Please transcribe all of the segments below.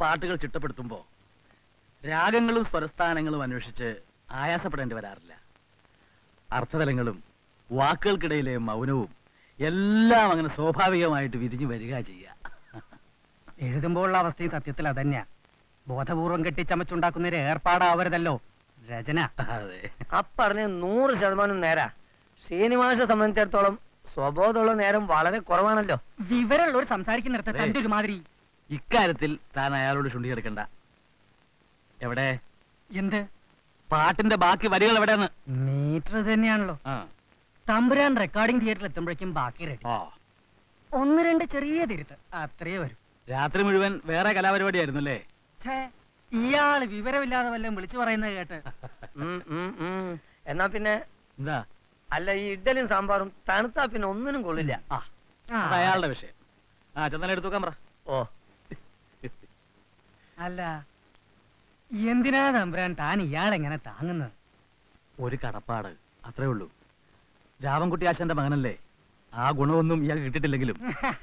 പാട്ടുകൾ ചിട്ടപ്പെടുത്തുമ്പോൾ രാഗങ്ങളും സ്വരസ്ഥാനങ്ങളും അന്വേഷിച്ച് ആയാസപ്പെടേണ്ടി വരാറില്ല. അർത്ഥതലങ്ങളും വാക്കുകൾക്കിടയിലെ മൗനവും എല്ലാം അങ്ങനെ സ്വാഭാവികമായിട്ട് വിരിഞ്ഞു വരിക ചെയ്യുക. എഴുതുമ്പോഴുള്ള അവസ്ഥയും സത്യത്തിൽ അതന്നെ. ബോധപൂർവം കെട്ടിച്ചമച്ചുണ്ടാക്കുന്നതിന് ഏർപ്പാടാവരുതല്ലോ രചന. അതെ, അപ്പറഞ്ഞ് 100% നേരാ. ശ്രീനിവാസനെ സംബന്ധിച്ചിടത്തോളം സ്വബോധമുള്ള നേരം വളരെ കുറവാണല്ലോ. വിവരമുള്ള ഒരു സംസാരിക്കുന്നിടത്ത് തന്റെ ഒരുമാതിരി ഇക്കാര്യത്തിൽ താൻ അയാളോട് ചുണ്ടി കിടക്കണ്ട. എവിടെ എന്ത് പാട്ടിന്റെ ബാക്കി വരികൾ എവിടെയാണ്? മീറ്റർ തന്നെയാണല്ലോ. തമ്പുരാൻ റെക്കോർഡിംഗ് തിയേറ്ററിൽ എത്തുമ്പോഴേക്കും ബാക്കി റെഡി. 1-2 ചെറിയ തിരുത്ത് അത്രേ വരും. രാത്രി മുഴുവൻ വേറെ കലാപരിപാടി ആയിരുന്നു അല്ലേ? ഇയാള് വിവരമില്ലാതെ വല്ലതും വിളിച്ചു പറയുന്നത് കേട്ട്. എന്നാ പിന്നെ എന്താ അല്ല, ഈ ഇഡ്ഡലിയും സാമ്പാറും തണുത്താ പിന്നെ ഒന്നിനും കൊള്ളില്ല. അയാളുടെ വിഷയം. ചന്ദന എടുത്തു നോക്കാൻ പറ. ഓ അല്ല, എന്തിനാ തമ്പുരാൻ താൻ ഇയാളെങ്ങനെ താങ്ങുന്നത്? ഒരു കടപ്പാട് അത്രേ ഉള്ളൂ. രാമൻകുട്ടി ആശാന്റെ മകനല്ലേ, ആ ഗുണമൊന്നും ഇയാൾ കിട്ടിയിട്ടില്ലെങ്കിലും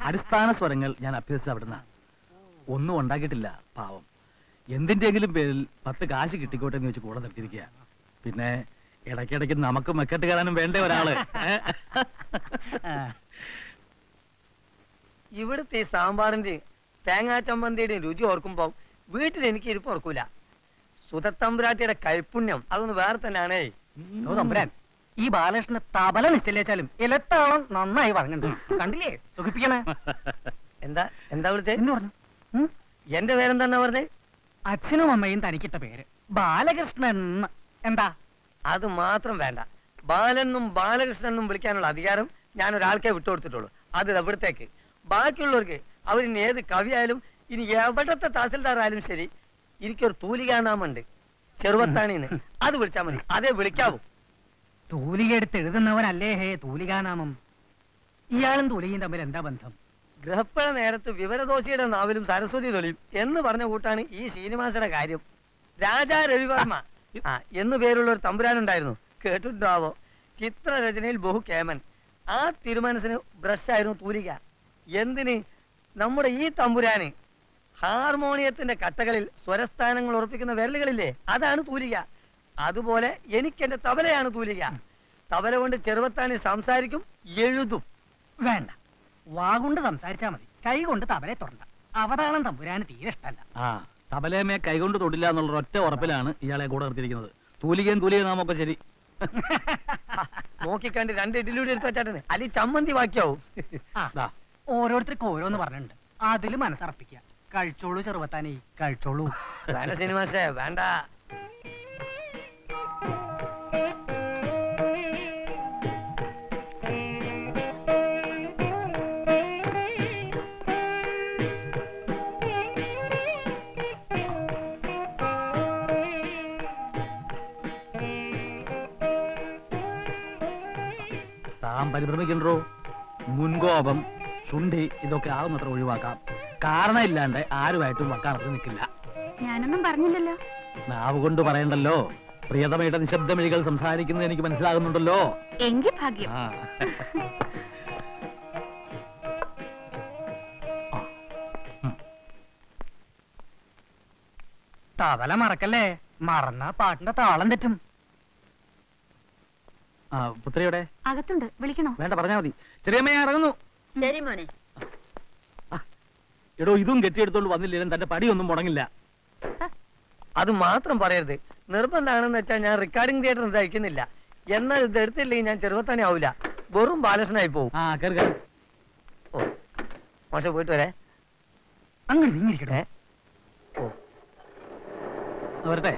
അടിസ്ഥാന സ്വരങ്ങൾ ഞാൻ അഭ്യസിച്ച അവിടുന്ന് ഒന്നും ഉണ്ടാക്കിയിട്ടില്ല. പാവം എന്തിന്റെയെങ്കിലും പേരിൽ 10 കാശ് കിട്ടിക്കോട്ടെ എന്ന് വെച്ച് കൂടെ നിർത്തിയിരിക്കുക. പിന്നെ ഇടയ്ക്കിടയ്ക്ക് നമുക്ക് മെക്കെട്ട് കയറാനും വേണ്ട ഒരാള്. ഇവിടുത്തെ സാമ്പാറിന്റെയും തേങ്ങാ ചമ്മന്തിയുടെയും രുചി ഓർക്കുമ്പോ വീട്ടിൽ എനിക്ക് ഇരിപ്പ് ഓർക്കൂല. സുധത്തമ്പുരാട്ടിയുടെ കൈപ്പുണ്യം അതൊന്ന് വേറെ തന്നെയാണേ. തമ്പുരാൻ ഈ ബാലകൃഷ്ണ തബല നിശ്ചയിച്ചാലും ഇലത്തോളം നന്നായി വഴങ്ങുന്നുണ്ട്. കണ്ടില്ലേ, സുഖിപ്പിക്കണേ. എന്താ എന്താ വിളിച്ചേ പറഞ്ഞു? എന്റെ പേരെന്താ പറഞ്ഞേ? അച്ഛനും അമ്മയും തനിക്കിട്ട പേര് ബാലകൃഷ്ണൻ. എന്താ അത് മാത്രം വേണ്ട, ബാലനും ബാലകൃഷ്ണനും വിളിക്കാനുള്ള അധികാരം ഞാൻ ഒരാൾക്കേ വിട്ടുകൊടുത്തിട്ടുള്ളൂ. അത് എവിടത്തേക്ക് ബാക്കിയുള്ളവർക്ക് അവരിനി ഏത് കവിയായാലും ഇനി എവിടത്തെ തഹസിൽദാറായാലും ശരി, എനിക്കൊരു തൂലിക നാമുണ്ട് ചെറുവത്താണിന്ന്, അത് വിളിച്ചാൽ മതി. അതേ വിളിക്കാവൂ. തൂലിക എടുത്ത് എഴുതുന്നവനല്ലേ ഹേ തൂലികാനാമം. ഇയാളും തൂലികയും തമ്മിൽ എന്താ ബന്ധം? ഗ്രഹപ്പഴ നേരത്ത് വിവരദോശിയുടെ നാവിലും സരസ്വതി തൊലിയും എന്ന് പറഞ്ഞ കൂട്ടാണ് ഈ ശ്രീനിവാസയുടെ കാര്യം. രാജാ രവിവർമ്മ എന്നു പേരുള്ള ഒരു തമ്പുരാനുണ്ടായിരുന്നു, കേട്ടിട്ടുണ്ടാവോ? ചിത്രരചനയിൽ ബഹു കേമൻ. ആ തിരുമനസിന് ബ്രഷായിരുന്നു തൂലിക. എന്തിന്? നമ്മുടെ ഈ തമ്പുരാന് ഹാർമോണിയത്തിന്റെ കട്ടകളിൽ സ്വരസ്ഥാനങ്ങൾ ഉറപ്പിക്കുന്ന വിരലുകളില്ലേ, അതാണ് തൂലിക. അതുപോലെ എനിക്കെന്റെ തബലയാണ് തൂലിക. തബല കൊണ്ട് ചെറുപ്പത്താനി സംസാരിക്കും, എഴുതും. വേണ്ട, വാഗുണ്ട് സംസാരിച്ചാ മതി, കൈകൊണ്ട് തബലെ തൊടണ്ട. അവതാളം തമ്പുരാന് തീരെ ഇഷ്ടമല്ല. ആ തബലമേ കൈകൊണ്ട് തൊടില്ല എന്നുള്ള ഒറ്റ ഉറപ്പിലാണ് ഇയാളെ കൂടെ നിർത്തിയിരിക്കുന്നത്. തൂലികയും തൂലിക നാമൊക്കെ ശരി നോക്കിക്കണ്ട് രണ്ട് ഇഡ്ഡലിയുടെ എടുത്തുവെച്ചാട്ടന് അല്ലെ ചമ്മന്തി വാക്കിയാവും. ഓരോരുത്തർക്കും ഓരോന്ന് പറഞ്ഞിട്ടുണ്ട്, അതില് മനസ്സറപ്പിക്കുക. കഴിച്ചോളൂ ചെറുപ്പത്താനി, കഴിച്ചോളൂ. സിനിമാസേ വേണ്ട. പരിഭ്രമിക്കണ്ടോ? മുൻകോപം, ചുണ്ടി ഇതൊക്കെ ആവുന്നത്ര ഒഴിവാക്കാം. കാരണം ഇല്ലാണ്ട് ആരുമായിട്ടും വക്കാണത്ത് നിൽക്കില്ല. ഞാനൊന്നും പറഞ്ഞില്ലല്ലോ. നാവ് കൊണ്ട് പറയണ്ടല്ലോ. പ്രിയതമയുടെ നിശബ്ദമിഴികൾ സംസാരിക്കുന്നത് എനിക്ക് മനസ്സിലാകുന്നുണ്ടല്ലോ. എങ്കിൽ ഭാഗ്യം. തവല മറക്കല്ലേ, മറന്ന പാട്ടിന്റെ താളം തെറ്റും. പുത്രിയുടെ അകത്തുണ്ട്, വിളിക്കണോ? വേണ്ട, പറഞ്ഞാ മതി. ചെറിയമ്മയെ ഇറങ്ങുന്നു. എടോ, ഇതും കെട്ടിയെടുത്തോണ്ട് വന്നില്ലേലും തന്റെ പടിയൊന്നും മുടങ്ങില്ല. അത് മാത്രം പറയരുത്, നിർബന്ധമാണെന്ന് വെച്ചാൽ ഞാൻ റെക്കോർഡിംഗ് തിയേറ്റർ ഇതായിരിക്കുന്നില്ല. എന്നാൽ ഇത് എടുത്തില്ലെങ്കിൽ ഞാൻ ചെറുപ്പത്താനെ ആവില്ല, വെറും ബാലകൃഷ്ണനായി പോവും. ഓ മോശ, പോയിട്ട് വരെ. അങ്ങനെ നീങ്ങിരിക്കട്ടെ. ഓ വരട്ടെ.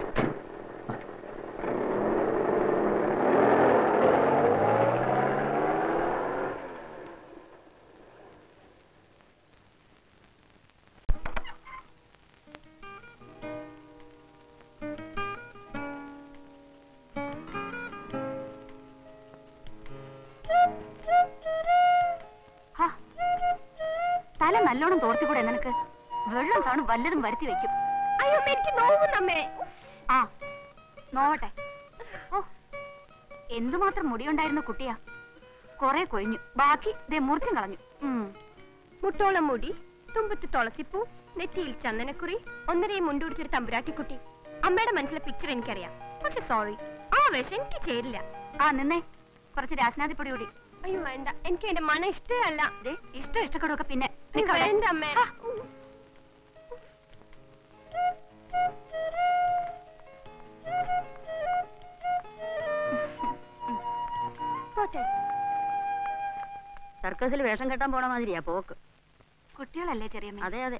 നല്ലോണം തോർത്തിക്കൂടെ നിനക്ക്? വെള്ളം കാണും വല്ലതും വരുത്തി വെക്കും. അയ്യോ, എനിക്ക് നോവുന്നമ്മേ. ആ നോവട്ടെ. ഓ, എന്തുമാത്രം മുടിയുണ്ടായിരുന്ന കുട്ടിയാ. കൊറേ കൊഴിഞ്ഞു, ബാക്കി ദേ മുറിച്ചും കളഞ്ഞു. മുട്ടോളം മുടി, തുമ്പത്ത് തുളസിപ്പൂ, നെറ്റിയിൽ ചന്ദനക്കുറി, ഒന്നരയും മുണ്ടൂടിച്ചൊരു തമ്പുരാട്ടിക്കുട്ടി. അമ്മയുടെ മനസ്സിലെ പിക്ചർ എനിക്കറിയാം, പക്ഷെ സോറി, ആ വേഷം എനിക്ക് ചേരില്ല. ആ നിന്നെ കുറച്ച് രാസനാദിപ്പൊടി കൂടി. അയ്യോ വേണ്ട, എനിക്ക് എന്റെ മണം ഇഷ്ടമല്ല. ഇഷ്ടം ഇഷ്ടപ്പെടുവൊക്കെ പിന്നെ. സർക്കസിൽ വേഷം കെട്ടാൻ പോണ മാതിരിയാ പോക്ക്. കുട്ടികളല്ലേ ചെറിയമ്മ? അതെ അതെ,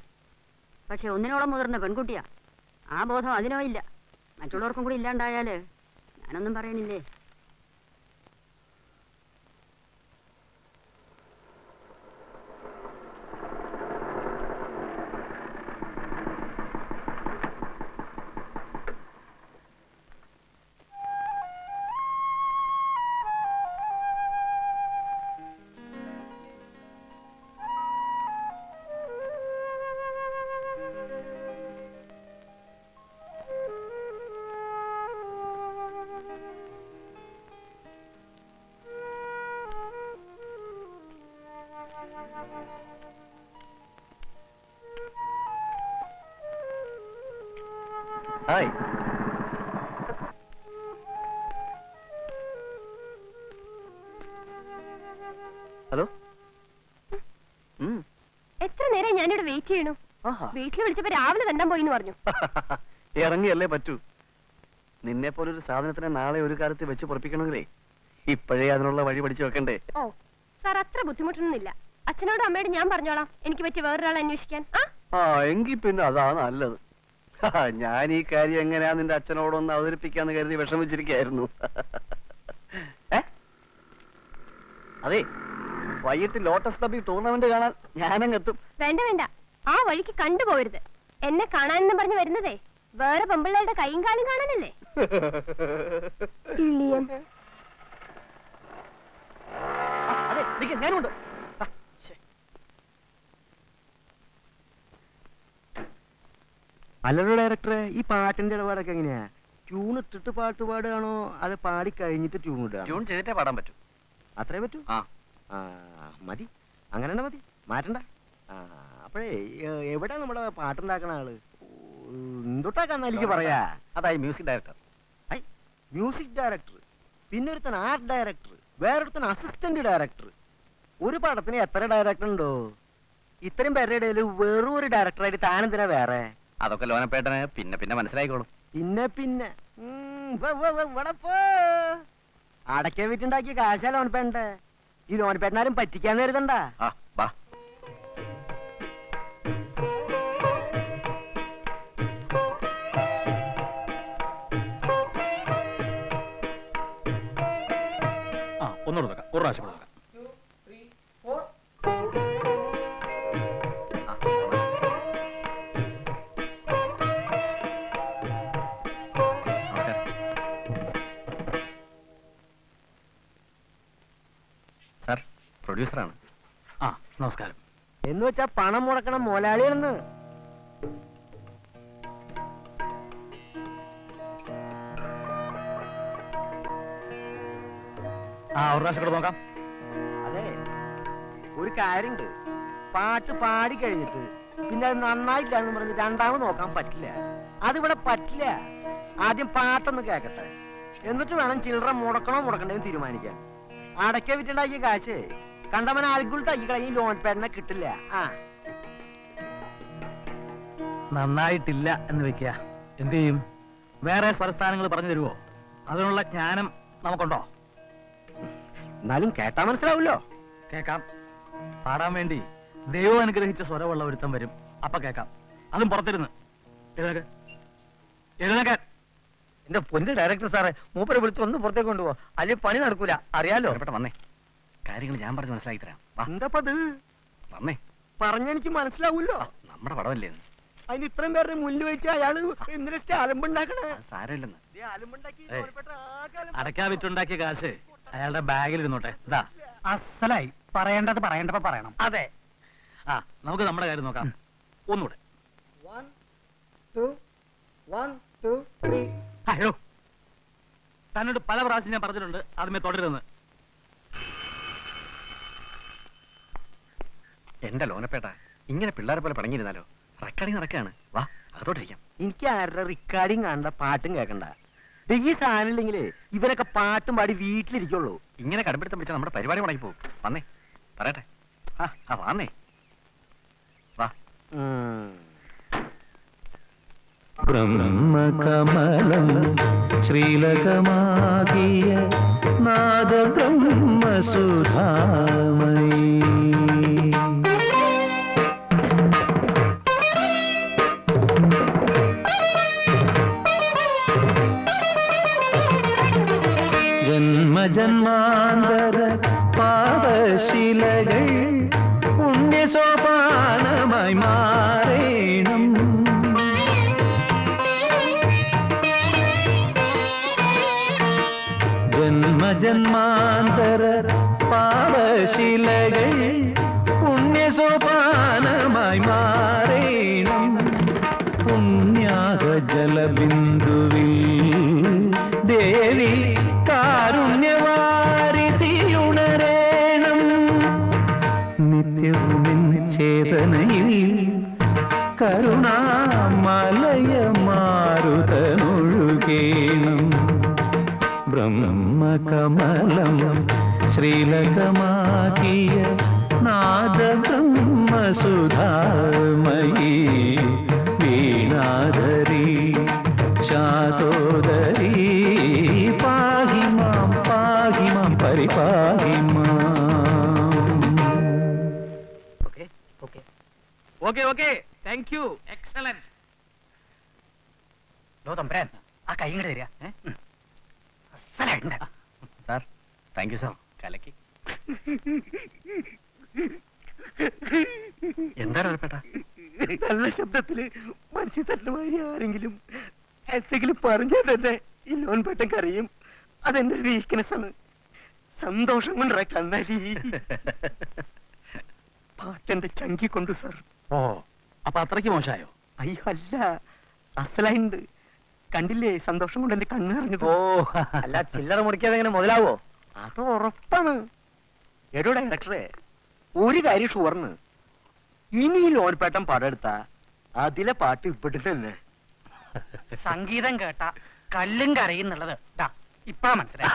പക്ഷെ ഒന്നിനോളം മുതിർന്ന പെൺകുട്ടിയാ. ആ ബോധം അതിനോ ഇല്ല. മറ്റുള്ളവർക്കും കൂടി ഇല്ലാണ്ടായാല് ഞാനൊന്നും പറയണില്ലേ. ഹലോ, എത്ര നേരം ഞാനിവിടെ വെയിറ്റ് ചെയ്യണു? വീട്ടിൽ വിളിച്ചപ്പോ രാവിലെ തന്നെ പോയി പറഞ്ഞു. ഇറങ്ങിയല്ലേ പറ്റൂ. നിന്നെ പോലൊരു സാധനത്തിനെ നാളെ ഒരു കാലത്ത് വെച്ച് പൊറപ്പിക്കണമെങ്കിലേ ഇപ്പോഴേ അതിനുള്ള വഴി പഠിച്ചു വെക്കണ്ടേ. ഓ സാർ, അത്ര ബുദ്ധിമുട്ടൊന്നുമില്ല. അച്ഛനോടും അമ്മയോടും ഞാൻ പറഞ്ഞോളാം എനിക്ക് പറ്റിയ വേറൊരാളെ അന്വേഷിക്കാൻ. ആ എങ്കിൽ പിന്നെ അതാ നല്ലത്. ഞാൻ ഈ കാര്യം എങ്ങനെയാ നിന്റെ അച്ഛനോടൊന്ന് അവതരിപ്പിക്കാന്ന് കരുതി വിഷമിച്ചിരിക്കായിരുന്നു. അതെ, വൈകിട്ട് ലോട്ടസ് ക്ലബിൽ ടൂർണമെന്റ് കാണാൻ ഞാനങ്ങെത്തും. വേണ്ട വേണ്ട, ആ വഴിക്ക് കണ്ടുപോകരുത്. എന്നെ കാണാനെന്ന് പറഞ്ഞു വരുന്നതേ വേറെ പെമ്പിള്ളേരുടെ കൈയും കാലും കാണാനല്ലേ. Hello, director. This part is very good. Tune is very good. Tune is very good. Tune is very good. That's right. Yes. Madi. Angana Madi. Matanda. Then, where are we part? That's music director. Hey, music director. Pinnerton art director. Where is an assistant director? One part is a director. This is a director. That's why I'm going to pin a pin. What a fool! I'm going to pin a pin. You don't pin a pin. Ah, bah. Ah, one producer ആണ് ആ നമസ്കാരം എന്ന് വെച്ചാ പണം മുടക്കണ മോലാളിയാണെന്ന് ആ ഓർറാസ് കൂടെ നോക്കാം അതെ ഒരു കാര്യമുണ്ട് പാട്ട് പാടി കഴിഞ്ഞിട്ട് പിന്നെ അത് നന്നായില്ല എന്ന് പറഞ്ഞ് രണ്ടാമത് നോക്കാൻ പറ്റില്ല അതിവിടെ പറ്റില്ല ആദ്യം പാട്ടൊന്ന് കേൾക്കട്ടെ എന്നിട്ട് വേണം ചില്ലറ മുടക്കണോ മുടക്കണ്ടേന്ന് തീരുമാനിക്കാൻ അടയ്ക്ക വിട്ടുണ്ടാക്കിയ കാശ് Kandaman Algulta, you can loan Perna Kitilla. Ah, Nanai Tilla and Vikia. Indeed, whereas for standing the Paradiru, I don't like Nanam Namakondo. Nalim Kataman Solo. Kakam Padamendi. They own greatest whatever love with somebody. Upper Kakam. I'm important. You don't get the pointed directors are more people to what they're going to do. I live Panina Kuda, Ariello. Carrying the amber on a slider. Panda Padu Pame Paranian Mansla. Number of violins. I need to remember Mulu in the Salamunaka. Silent. The Alamunaki or Aracavitundaki Gase. I held a bag in the note. The Asalai, Paranda, the Paranda Paranam. Are they? Ah, now the number I don't know. 1, 2, 1, 2, 3. I know. Stand to Palavras in a particular Armatorin. Alone, a peta. In a pillar of a panina. Recording a can. Wah, I thought him. In care, recording under parting agenda. They is handling it. Even a part to body wheatly yellow. In a carpet, the number of everybody want to book. Funny. Parata. Ah, Havane. Wah. Brahma Kamalam, Sri Lakamagia, Nada Brahma Sudhamai. ജന്മാന്തര പാപശിലകൾ പുണ്യസോപാനമായി മാറേണം ജന്മാന്തര പാപശിലകൾ പുണ്യസോപാനമായി മാറേണം പുണ്യാഗ ജലബിന്ദുവിൽ Devi കാരുണ്യവാരിതിയുണരേണം നിത്യവുമെന്ന് ചേതനയിൽ കരുണാമലയ മാരുതനൊഴുകേണം ബ്രഹ്മകമലം ശ്രീലകമാകിയ നാദബ്രഹ്മസുധാമയീ വീണാധരി ശാതോദരി Okay, okay. Okay, okay. Thank you. Excellent. No, I'm brand. I'm going to Sir, thank you, sir. Kalaki. I'm Sandosham and Rakanali. Part and the chunky conducer. Oh, a patraki moshayo. I had അസലുണ്ട് കണ്ടില്ലേ സന്തോഷം കൊണ്ട് എന്റെ കണ്ണ് ഇറങ്ങിയത്. ഓ അല്ല ചില്ലറ മുറിക്കാതെ എങ്ങനെ മുതലാവോ? അത് ഉറപ്പാണ്. എടോ ഡയറക്ടറെ, ഒരു കാര്യം ഷുവർന്ന്, ഇനി ലോൺപേട്ടൻ പടമെടുത്താ അതിലെ പാട്ട് ഇവിടെ തന്നെ. സംഗീതം കേട്ട കല്ലും കരയുന്നുള്ളത് ഇപ്പഴാ മനസ്സിലായി.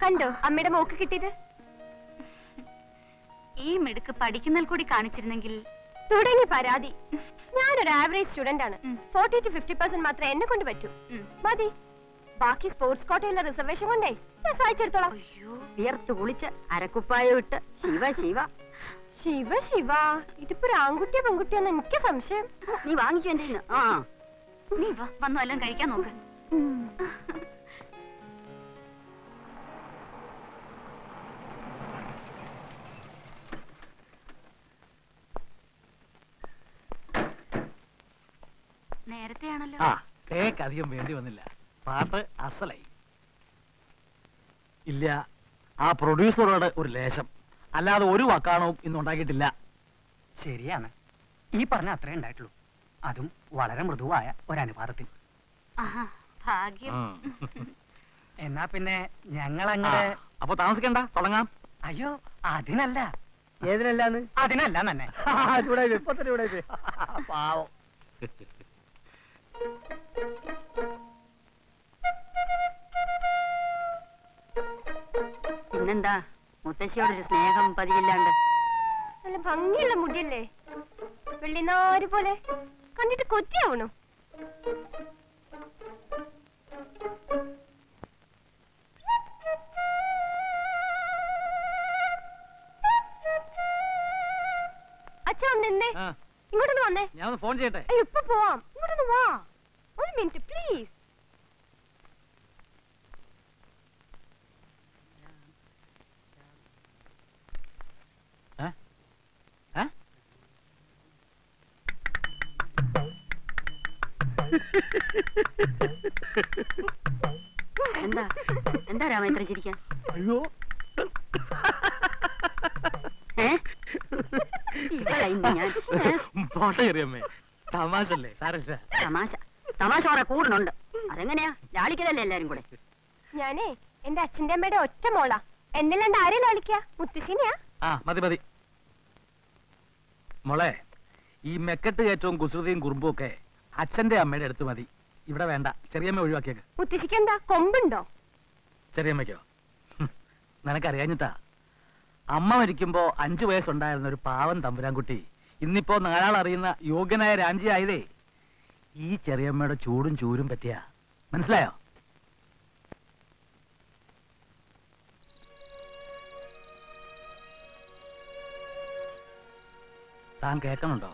കണ്ടോ അമ്മയുടെ മോക്ക് കിട്ടിയത്? ഈ മിടുക്ക് പഠിക്കുന്നതിൽ കൂടി കാണിച്ചിരുന്നെങ്കിൽ. തുടങ്ങി പരാതി. ഞാനൊരു ആവറേജ് സ്റ്റുഡന്റ് ആണ്. 40 to 50% മാത്രമേ എന്നെ കൊണ്ട് പറ്റൂ. മതി, ബാക്കി സ്പോർട്സ് കോട്ടയിലെ റിസർവേഷൻ കൊണ്ടേ ഞാൻ സഹായിച്ചെടുത്തോളാം. അയ്യോ, വിയർത്ത് കുളിച്ച് അരക്കുപ്പായം ഇട്ട് ശിവ ശിവ ശിവ ശിവ. ഇതിപ്പോ ഒരു ആൺകുട്ടിയോ പെൺകുട്ടിയോന്ന് എനിക്ക് സംശയം. നീ വാങ്ങിച്ചു എന്റെ. ആ നീ വന്നു എല്ലാം കഴിക്കാൻ നോക്ക്. അധികം വേണ്ടി വന്നില്ല, പാട്ട് അസലായി. ഇല്ല, ആ പ്രൊഡ്യൂസറോട് ഒരു ലേശം, അല്ലാതെ ഒരു വക്കാണവും ഇന്നുണ്ടാക്കിയിട്ടില്ല. ശരിയാണ്, ഈ പറഞ്ഞ അത്രേ ഉണ്ടായിട്ടുള്ളൂ, അതും വളരെ മൃദുവായ ഒരനുപാതത്തിൽ. എന്നാ പിന്നെ ഞങ്ങളങ്ങനെ അപ്പൊ താമസിക്കണ്ട, തുടങ്ങാം. അയ്യോ അതിനല്ല. ഏതിനല്ലാന്ന്? അതിനല്ല തന്നെ. പാവം. പിന്നെന്താ മുത്തശ്ശിയോടൊരു സ്നേഹം പതിവില്ലാണ്ട്. നല്ല ഭംഗിയുള്ള മുടിയല്ലേ, വെള്ളിനാര് പോലെ, കണ്ടിട്ട് കൊത്തിയാവണു. അച്ഛാ വന്നേ, ഇങ്ങോട്ടൊന്ന് വന്നേ. ഞാൻ ഫോൺ ചെയ്യട്ടെ? ഇപ്പൊ പോവാം, ഇങ്ങോട്ടൊന്ന് വാ. ഒരു മിനിറ്റ് പ്ലീസ്. എന്താ എന്താ രാമേന്ദ്ര ചിരിക്കാൻ? അയ്യോ തമാശല്ലേ? തമാശ തമാശ കുറെ കൂടുന്നുണ്ട്. അതെങ്ങനെയാ, ലാളിക്കതല്ലേ എല്ലാരും കൂടെ? ഞാനേ എന്റെ അച്ഛന്റെ അമ്മയുടെ ഒറ്റ മോളാ. എന്നല്ലാണ്ട് ആരെയും ലാളിക്കാ? മുത്തശ്ശിനെയാ. ആ മതി മതി മോളെ, ഈ മെക്കെട്ട് കയറ്റവും കുസൃതിയും കുറുമ്പും ഒക്കെ അച്ഛന്റെ അമ്മയുടെ അടുത്ത് മതി, ഇവിടെ വേണ്ട. ചെറിയമ്മ ഒഴിവാക്കിയേക്ക്. മുത്തശ്ശിക്ക് എന്താ കൊമ്പുണ്ടോ? ചെറിയമ്മയ്ക്കോ? നിനക്കറിയാഞ്ഞിട്ടാ, അമ്മ മരിക്കുമ്പോ 5 വയസ്സുണ്ടായിരുന്ന ഒരു പാവം തമ്പുരാൻകുട്ടി ഇന്നിപ്പോ നാലാൾ അറിയുന്ന യോഗ്യനായ രാഞ്ചി ആയതേ ഈ ചെറിയമ്മയുടെ ചൂടും ചൂരും പറ്റിയാ. മനസ്സിലായോ? താൻ കേൾക്കണുണ്ടോ?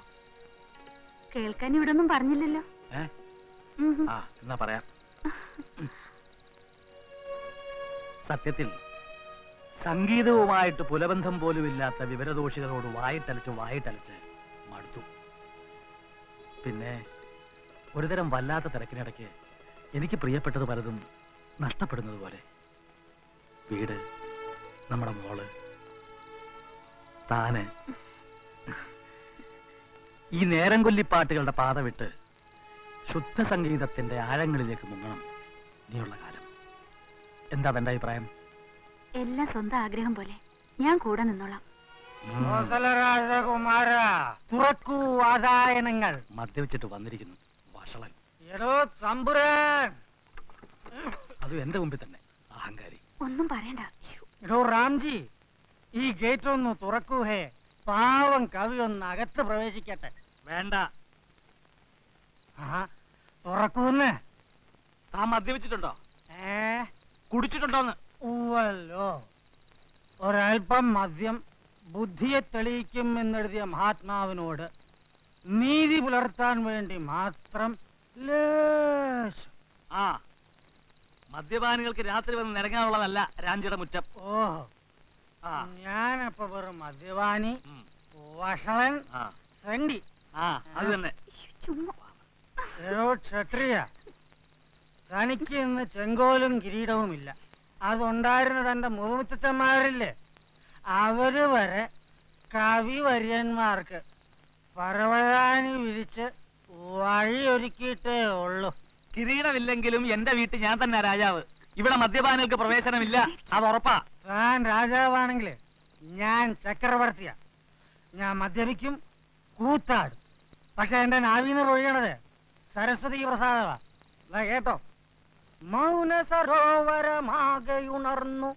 കേൾക്കാൻ ഇവിടെ ഒന്നും പറഞ്ഞില്ലല്ലോ. എന്നാ പറയാം. സത്യത്തിൽ സംഗീതവുമായിട്ട് പുലബന്ധം പോലുമില്ലാത്ത വിവരദോഷികളോട് വായിട്ടലച്ച് മടുത്തു. പിന്നെ ഒരുതരം വല്ലാത്ത തിരക്കിനിടയ്ക്ക് എനിക്ക് പ്രിയപ്പെട്ടത് പലതും നഷ്ടപ്പെടുന്നത് പോലെ. വീട്, നമ്മുടെ മോള്, താന്. ഈ നേരം കൊല്ലിപ്പാട്ടുകളുടെ പാത വിട്ട് ശുദ്ധ സംഗീതത്തിന്റെ ആഴങ്ങളിലേക്ക് മുങ്ങണം ഇനിയുള്ള കാലം. എന്താ തന്റെ അഭിപ്രായം? എല്ലാം സ്വന്തം ആഗ്രഹം പോലെ ഞാൻ കൂടെ നിന്നോളാം. ആദായനങ്ങൾ മദ്യപിച്ചിട്ട് വന്നിരിക്കുന്നു വഷളൻ. ഏതോ തമ്പുരാൻ അത് എന്റെ മുമ്പിൽ തന്നെ അഹങ്കാരി. ഒന്നും പറയണ്ട. എടോ റാംജി, ഈ ഗേറ്റ് ഒന്ന് തുറക്കൂ ഹേ. പാവം കവി ഒന്ന് അകത്ത് പ്രവേശിക്കട്ടെ. വേണ്ട, തുറക്കൂന്ന്. താൻ മദ്യപിച്ചിട്ടുണ്ടോ? കുടിച്ചിട്ടുണ്ടോന്ന്? ഊവല്ലോ, ഒരൽപ്പം മദ്യം ബുദ്ധിയെ തെളിയിക്കും എന്നെഴുതിയ മഹാത്മാവിനോട് നീതി പുലർത്താൻ വേണ്ടി മാത്രം. ആ മദ്യപാനികൾക്ക് രാത്രി വന്ന് നിരങ്ങാനുള്ളതല്ല രാഞ്ചിയുടെ മുറ്റം. ഓഹോ, ഞാനപ്പൊ വെറും മദ്യപാനി വഷളൻ ഫ്രണ്ടി. ആ അത് തന്നെ. ക്ഷത്രിയ, തനിക്ക് ഇന്ന് ചെങ്കോലും കിരീടവുമില്ല. അതുണ്ടായിരുന്ന തന്റെ മുറുമുത്തച്ഛന്മാരില്ലേ, അവര് വരെ കവി വര്യന്മാർക്ക് പരവഴാനി വിരിച്ച് വഴിയൊരുക്കിയിട്ടേ ഉള്ളു. കിരീടമില്ലെങ്കിലും എന്റെ വീട്ടിൽ ഞാൻ തന്നെ രാജാവ്. ഇവിടെ മദ്യപാനികൾക്ക് പ്രവേശനമില്ല, അത് ഉറപ്പാ. താൻ രാജാവാണെങ്കിൽ ഞാൻ ചക്രവർത്തിയാ. ഞാൻ മദ്യപിക്കും, കൂത്താടും. പക്ഷെ എന്റെ നാവീന്ന് ഒഴിയണത് സരസ്വതി പ്രസാദവാ. കേട്ടോ, മൗന സരോവരമാകെയുണർന്നു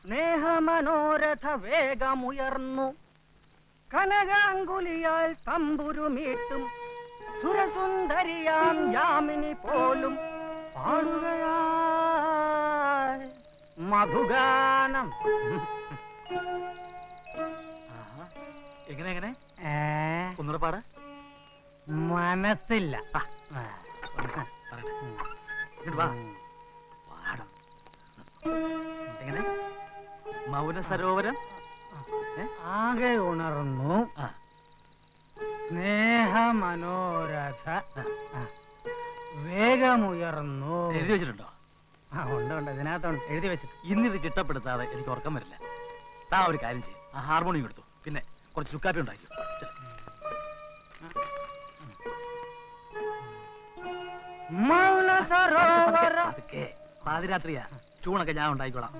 സ്നേഹ മനോരഥ വേഗമുയർന്നു കനകാംഗുലിയാൽ തമ്പുരുമീട്ടും സുരസുന്ദരിയാം യാമിനി പോലും പാടുകയാൽ മധുഗാനം. എങ്ങനെ എങ്ങനെ ഒന്നുകൂടെ പാട. മനസ്സില്ല. മൗന സരോവരം ആകെ ഉണർന്നു സ്നേഹ മനോരഥ വേഗമുയർന്നു. എഴുതി വെച്ചിട്ടുണ്ടോ? ആ ഉണ്ട് ഉണ്ട്, ഇതിനകത്താണ് എഴുതി വെച്ചിട്ട്. ഇന്നിത് ചിട്ടപ്പെടുത്താതെ എനിക്ക് ഉറക്കം വരില്ല. താ ഒരു കാര്യം ചെയ്യും, ആ ഹാർമോണിയം എടുത്തു, പിന്നെ കുറച്ച് ചുക്കാപ്പി ഉണ്ടാക്കി. മൗന സരോവരം പാതിരാത്രിയാ, ചൂണൊക്കെ ഞാൻ ഉണ്ടായിക്കോളാം.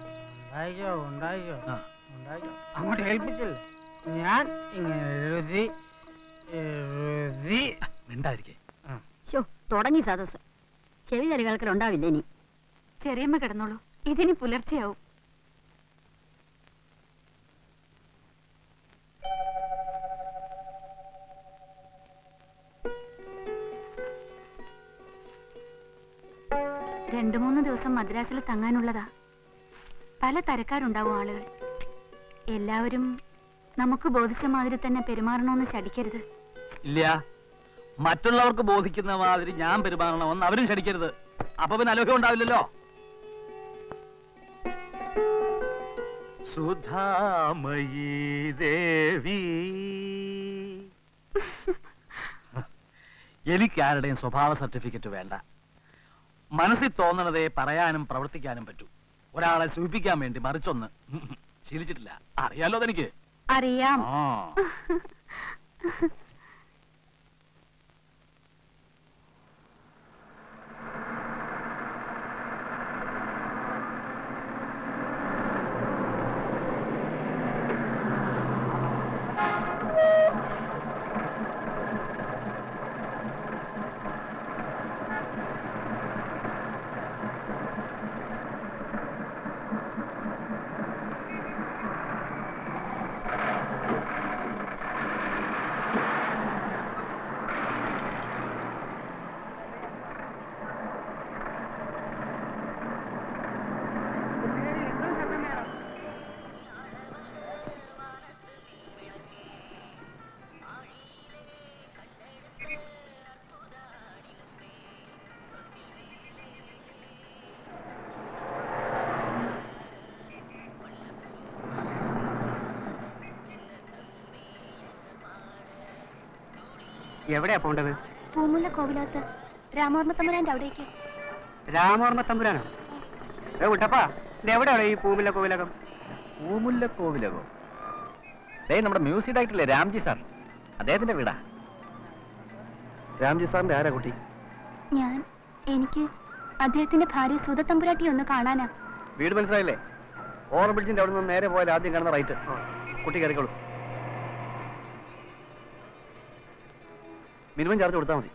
അങ്ങോട്ട് ഏൽപ്പിച്ചില്ല ഞാൻ. എഴുതി എഴുതി ഉണ്ടായിരിക്കേ. തുടങ്ങി സദസ് ചെവി കളികൾക്ക് ഉണ്ടാവില്ല. ഇനി ചെറിയമ്മ കിടന്നോളൂ, ഇതിനി പുലർച്ചെയാവും. രണ്ടു മൂന്ന് ദിവസം മദ്രാസിൽ തങ്ങാനുള്ളതാ. പല തരക്കാരുണ്ടാവും ആളുകൾ. എല്ലാവരും നമുക്ക് ബോധിച്ച മാതിരി തന്നെ പെരുമാറണമെന്ന് ശഠിക്കരുത്. ഇല്ല, മറ്റുള്ളവർക്ക് ബോധിക്കുന്ന മാതിരി ഞാൻ പെരുമാറണമെന്ന് അവരും ശഠിക്കരുത്. അപ്പൊ പിന്നെ അലോഹ്യം ഉണ്ടാവില്ലല്ലോ. സുധാമയി ദേവി, എനിക്കാരുടെയും സ്വഭാവ സർട്ടിഫിക്കറ്റ് വേണ്ട. മനസ്സിൽ തോന്നണതേ പറയാനും പ്രവർത്തിക്കാനും പറ്റൂ. ഒരാളെ സൂചിപ്പിക്കാൻ വേണ്ടി മറിച്ചൊന്ന് ശീലിച്ചിട്ടില്ല. അറിയാലോ, അതെനിക്ക് അറിയാം. എവിടെയാ പോകേണ്ടത്? പൂമുല്ല കോവിലകത്ത് രാമവർമ്മ തമ്പുരാന്റെ അവിടേക്ക്. രാമവർമ്മ തമ്പുരാനോ? വിട്ടപ്പാ, എവിടെയാണ് ഈ പൂമുല്ല കോവിലകം? പൂമുല്ല കോവിലകോ? നമ്മുടെ മ്യൂസിക് ഡയറക്ടറില്ലേ രാംജി സാർ, അദ്ദേഹത്തിന്റെ വീടാ. രാംജി സാറിന്റെ ആരാ കുട്ടി? ഞാൻ. എനിക്ക് അദ്ദേഹത്തിന്റെ ഭാര്യ സുധ തമ്പുരാട്ടി ഒന്ന് കാണാനാ. വീട് മനസ്സിലായില്ലേ? ഓവർബ്രിഡ്ജിന്റെ അവിടെ നിന്ന് നേരെ പോയാൽ ആദ്യം കാണുന്ന റൈറ്റ്. കുട്ടി കയറിക്കോളൂ. മിനിമം ചാർജ് കൊടുത്താൽ മതി.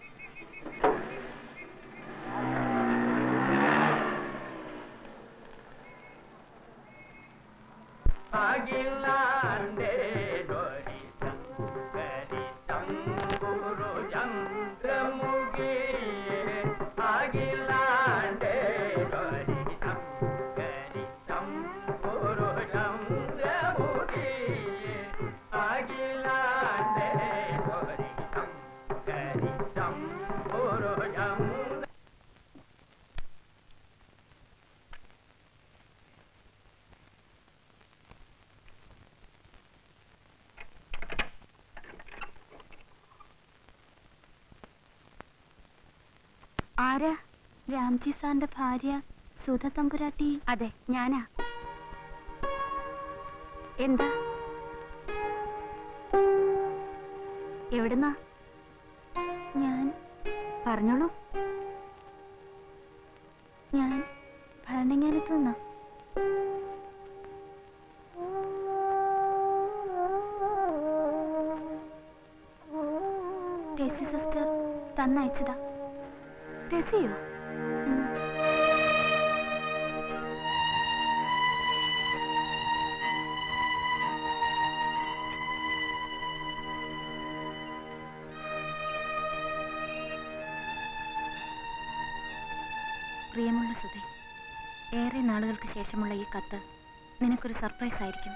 ആരാ? രാംജി സാറിന്റെ ഭാര്യ സുധ തമ്പുരാട്ടി. അതെ, ഞാനാ. എന്താ, എവിടുന്നാ? ഞാൻ പറഞ്ഞോളൂ. ഞാൻ ഭരണങ്ങാനത്ത് നിന്നാ. ടെസി സിസ്റ്റർ തന്നയച്ചതാ. ടെസിയോ? പ്രിയമുള്ള സുധേ, ഏറെ നാളുകൾക്ക് ശേഷമുള്ള ഈ കത്ത് നിനക്കൊരു സർപ്രൈസ് ആയിരിക്കും.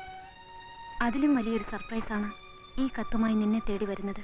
അതിലും വലിയൊരു സർപ്രൈസാണ് ഈ കത്തുമായി നിന്നെ തേടി വരുന്നത്.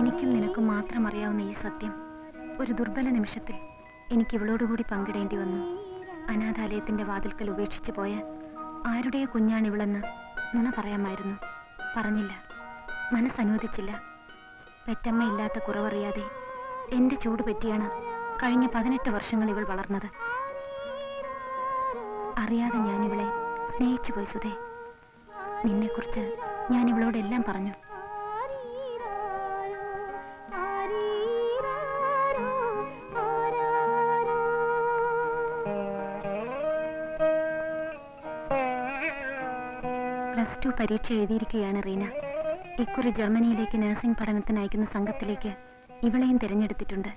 എനിക്കും നിനക്കും മാത്രം അറിയാവുന്ന ഈ സത്യം ഒരു ദുർബല നിമിഷത്തിൽ എനിക്ക് ഇവളോടുകൂടി പങ്കിടേണ്ടി വന്നു. അനാഥാലയത്തിന്റെ വാതിൽക്കൽ ഉപേക്ഷിച്ചു പോയ ആരുടെ കുഞ്ഞാണിവളെന്ന് നുണ പറയാമായിരുന്നു. പറഞ്ഞില്ല, മനസ്സനുവദിച്ചില്ല. പെറ്റമ്മയില്ലാത്ത കുറവറിയാതെ എന്റെ ചൂട് പറ്റിയാണ് കഴിഞ്ഞ 18 വർഷങ്ങൾ ഇവൾ വളർന്നത്. അറിയാതെ ഞാനിവളെ സ്നേഹിച്ചുപോയി സുധേ. നിന്നെക്കുറിച്ച് ഞാനിവളോടെല്ലാം പറഞ്ഞു. +2 പരീക്ഷ എഴുതിയിരിക്കുകയാണ് റീന. ഇക്കുറി ജർമ്മനിയിലേക്ക് നഴ്സിംഗ് പഠനത്തിന് അയക്കുന്ന സംഘത്തിലേക്ക് ഇവളെയും തിരഞ്ഞെടുത്തിട്ടുണ്ട്.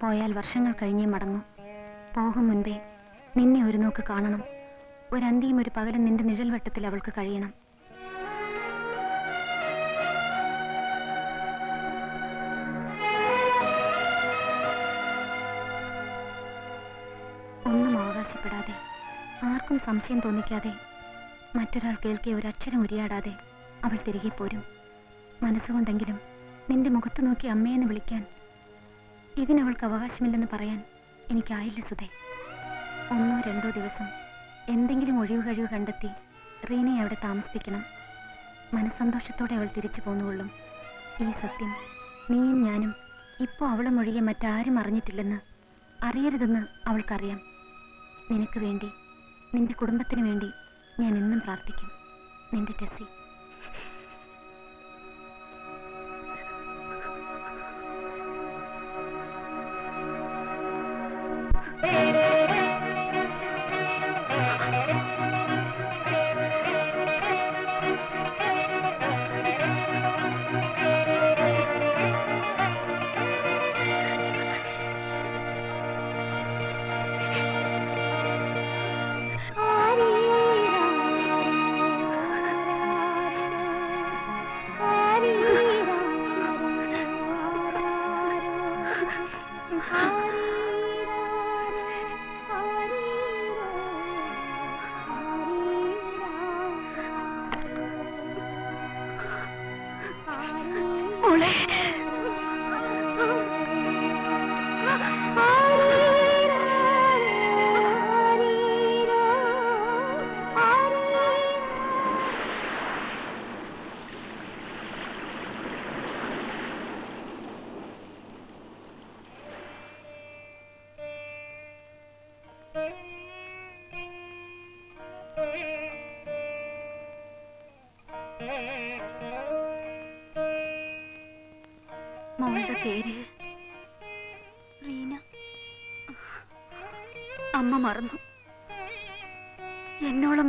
പോയാൽ വർഷങ്ങൾ കഴിഞ്ഞേ മടങ്ങും. പോകും മുൻപേ നിന്നെ ഒരു നോക്ക് കാണണം. ഒരന്തിയും ഒരു പകലും നിന്റെ നിഴൽ വട്ടത്തിൽ അവൾക്ക് കഴിയണം. ഒന്നും അവകാശപ്പെടാതെ, ആർക്കും സംശയം തോന്നിക്കാതെ, മറ്റൊരാൾ കേൾക്കെ ഒരക്ഷരം ഉരിയാടാതെ അവൾ തിരികെ പോരും. മനസ്സുകൊണ്ടെങ്കിലും നിന്റെ മുഖത്ത് നോക്കി അമ്മയെന്ന് വിളിക്കാൻ, ഇതിനവൾക്ക് അവകാശമില്ലെന്ന് പറയാൻ എനിക്കായില്ല സുധേ. 1-2 ദിവസം എന്തെങ്കിലും ഒഴിവ് കഴിവ് കണ്ടെത്തി റീനയെ അവിടെ താമസിപ്പിക്കണം. മനസ്സന്തോഷത്തോടെ അവൾ തിരിച്ചു പോന്നുകൊള്ളും. ഈ സത്യം നീയും ഞാനും ഇപ്പോൾ അവളും ഒഴികെ മറ്റാരും അറിഞ്ഞിട്ടില്ലെന്ന്, അറിയരുതെന്ന് അവൾക്കറിയാം. നിനക്ക് വേണ്ടി, നിന്റെ കുടുംബത്തിന് വേണ്ടി ഞാൻ എന്നും പ്രാർത്ഥിക്കും. നിന്റെ ടെസി. മോളുടെ പേര് റീന. അമ്മ മറന്നു. എന്നോളം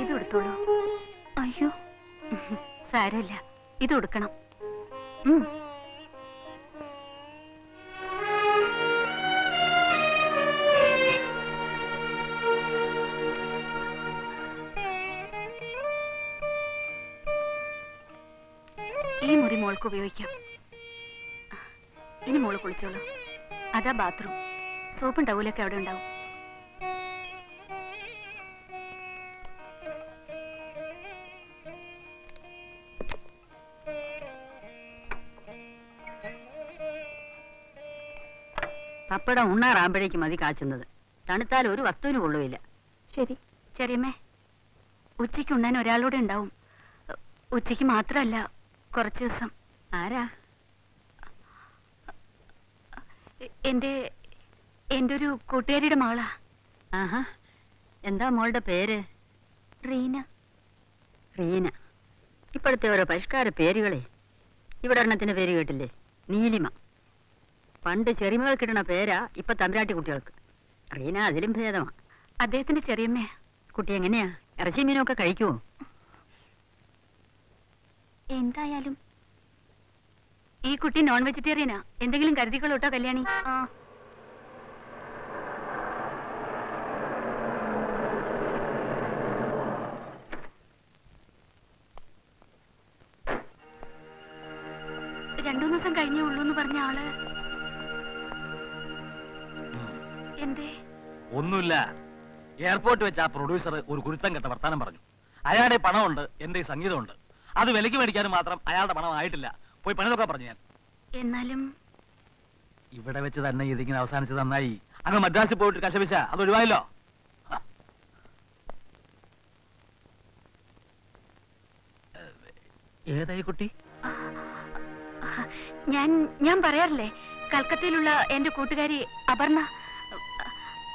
ഇതെടുത്തോളൂ. അയ്യോ സാരമില്ല, ഇത് കൊടുക്കണം. ഈ മുറി മോൾക്ക് ഉപയോഗിക്കാം. ഇനി മോള് കുളിച്ചോളൂ. അതാ ബാത്റൂം. സോപ്പും ടൗലൊക്കെ അവിടെ ഉണ്ടാവും. പപ്പടം ഉണ്ണാറാകുമ്പോഴേക്ക് മതി കാച്ചുന്നത്. തണുത്താൽ ഒരു വസ്തുവിന് കൊള്ളുകയില്ല. ശരി ചെറിയമ്മേ, ഉച്ചയ്ക്ക് ഉണ്ണാൻ ഒരാളൂടെ ഉണ്ടാവും. ഉച്ചയ്ക്ക് മാത്രമല്ല, കുറച്ചു ദിവസം. ആരാ? എന്റെ ഒരു കൂട്ടുകാരിയുടെ മോളാ. ആഹാ, എന്താ മോളുടെ പേര്? റീന. റീന. ഇപ്പോഴത്തെ ഓരോ പരിഷ്കാര പേരുകളെ. ഇവിടെ ഒരെണ്ണത്തിന്റെ പേര് കേട്ടില്ലേ? നീലിമ. പണ്ട് ചെറിമകൾ കിട്ടണ പേരാ ഇപ്പൊ തമ്പുരാട്ടി കുട്ടികൾക്ക്. റീന അതിലും ഭേദമാണ്. അദ്ദേഹത്തിന്റെ ചെറിയമ്മയാ. കുട്ടി എങ്ങനെയാ? ഇറച്ചി മീനൊക്കെ കഴിക്കുമോ? എന്തായാലും ഈ കുട്ടി നോൺ വെജിറ്റേറിയനാ. എന്തെങ്കിലും കരുതിക്കൊള്ളൂട്ടോ കല്യാണി. രണ്ടുമൂന്ന് ദിവസം കഴിഞ്ഞേ ഉള്ളൂ എന്ന് പറഞ്ഞ ആള് എന്തേ? ഒന്നുമില്ല. എയർപോർട്ട് വെച്ച് ആ പ്രൊഡ്യൂസർ ഒരു കുരുത്തം കെട്ട വർത്താനം പറഞ്ഞു. അയാളുടെ പണമുണ്ട്, എന്റെ സംഗീതമുണ്ട്. അത് വിലക്ക് മേടിക്കാനും മാത്രം അയാളുടെ പണം ആയിട്ടില്ല. പോയി പണിതൊക്കെ പറഞ്ഞു ഞാൻ. എന്നാലും ഇവിടെ വെച്ച് തന്നെ ഇതിങ്ങനെ അവസാനിച്ചത് നന്നായി. അങ്ങ് മദ്രാസിൽ പോയിട്ട് കശപിശ അത് ഒഴിവായല്ലോ. ഏതായി കുട്ടി? ഞാൻ പറയാറില്ലേ, കൽക്കത്തയിലുള്ള എന്റെ കൂട്ടുകാരി അപർണ.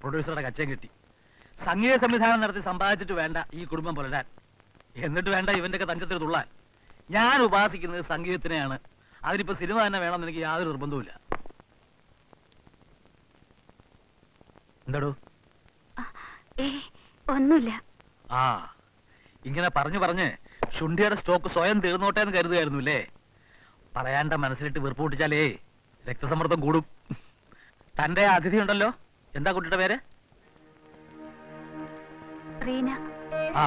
പ്രൊഡ്യൂസറുടെ കച്ചയും കിട്ടി. സംഗീത സംവിധാനം നടത്തി സമ്പാദിച്ചിട്ട് വേണ്ട ഈ കുടുംബം പുലരാൻ. എന്നിട്ട് വേണ്ട ഇവന്റെ ഒക്കെ തഞ്ചത്തിൽ തുള്ളാൻ. ഞാൻ ഉപാസിക്കുന്നത് സംഗീതത്തിനെയാണ്. അതിനിപ്പോ സിനിമ തന്നെ വേണമെന്ന് എനിക്ക് യാതൊരു നിർബന്ധവുമില്ല. എന്താടോ? ഒന്നുമില്ല. ആ, ഇങ്ങനെ പറഞ്ഞു പറഞ്ഞ് ശുണ്ഠിയുടെ സ്റ്റോക്ക് സ്വയം തീർന്നോട്ടെ എന്ന് കരുതുകയായിരുന്നു അല്ലേ? പറയാണ്ട മനസ്സിലിട്ട് വെറുപ്പ് പൊട്ടിച്ചാലേ രക്തസമ്മർദ്ദം കൂടും. തന്റെ അതിഥി ഉണ്ടല്ലോ. എന്താ കുട്ടിയുടെ പേര്? റീന. ആ,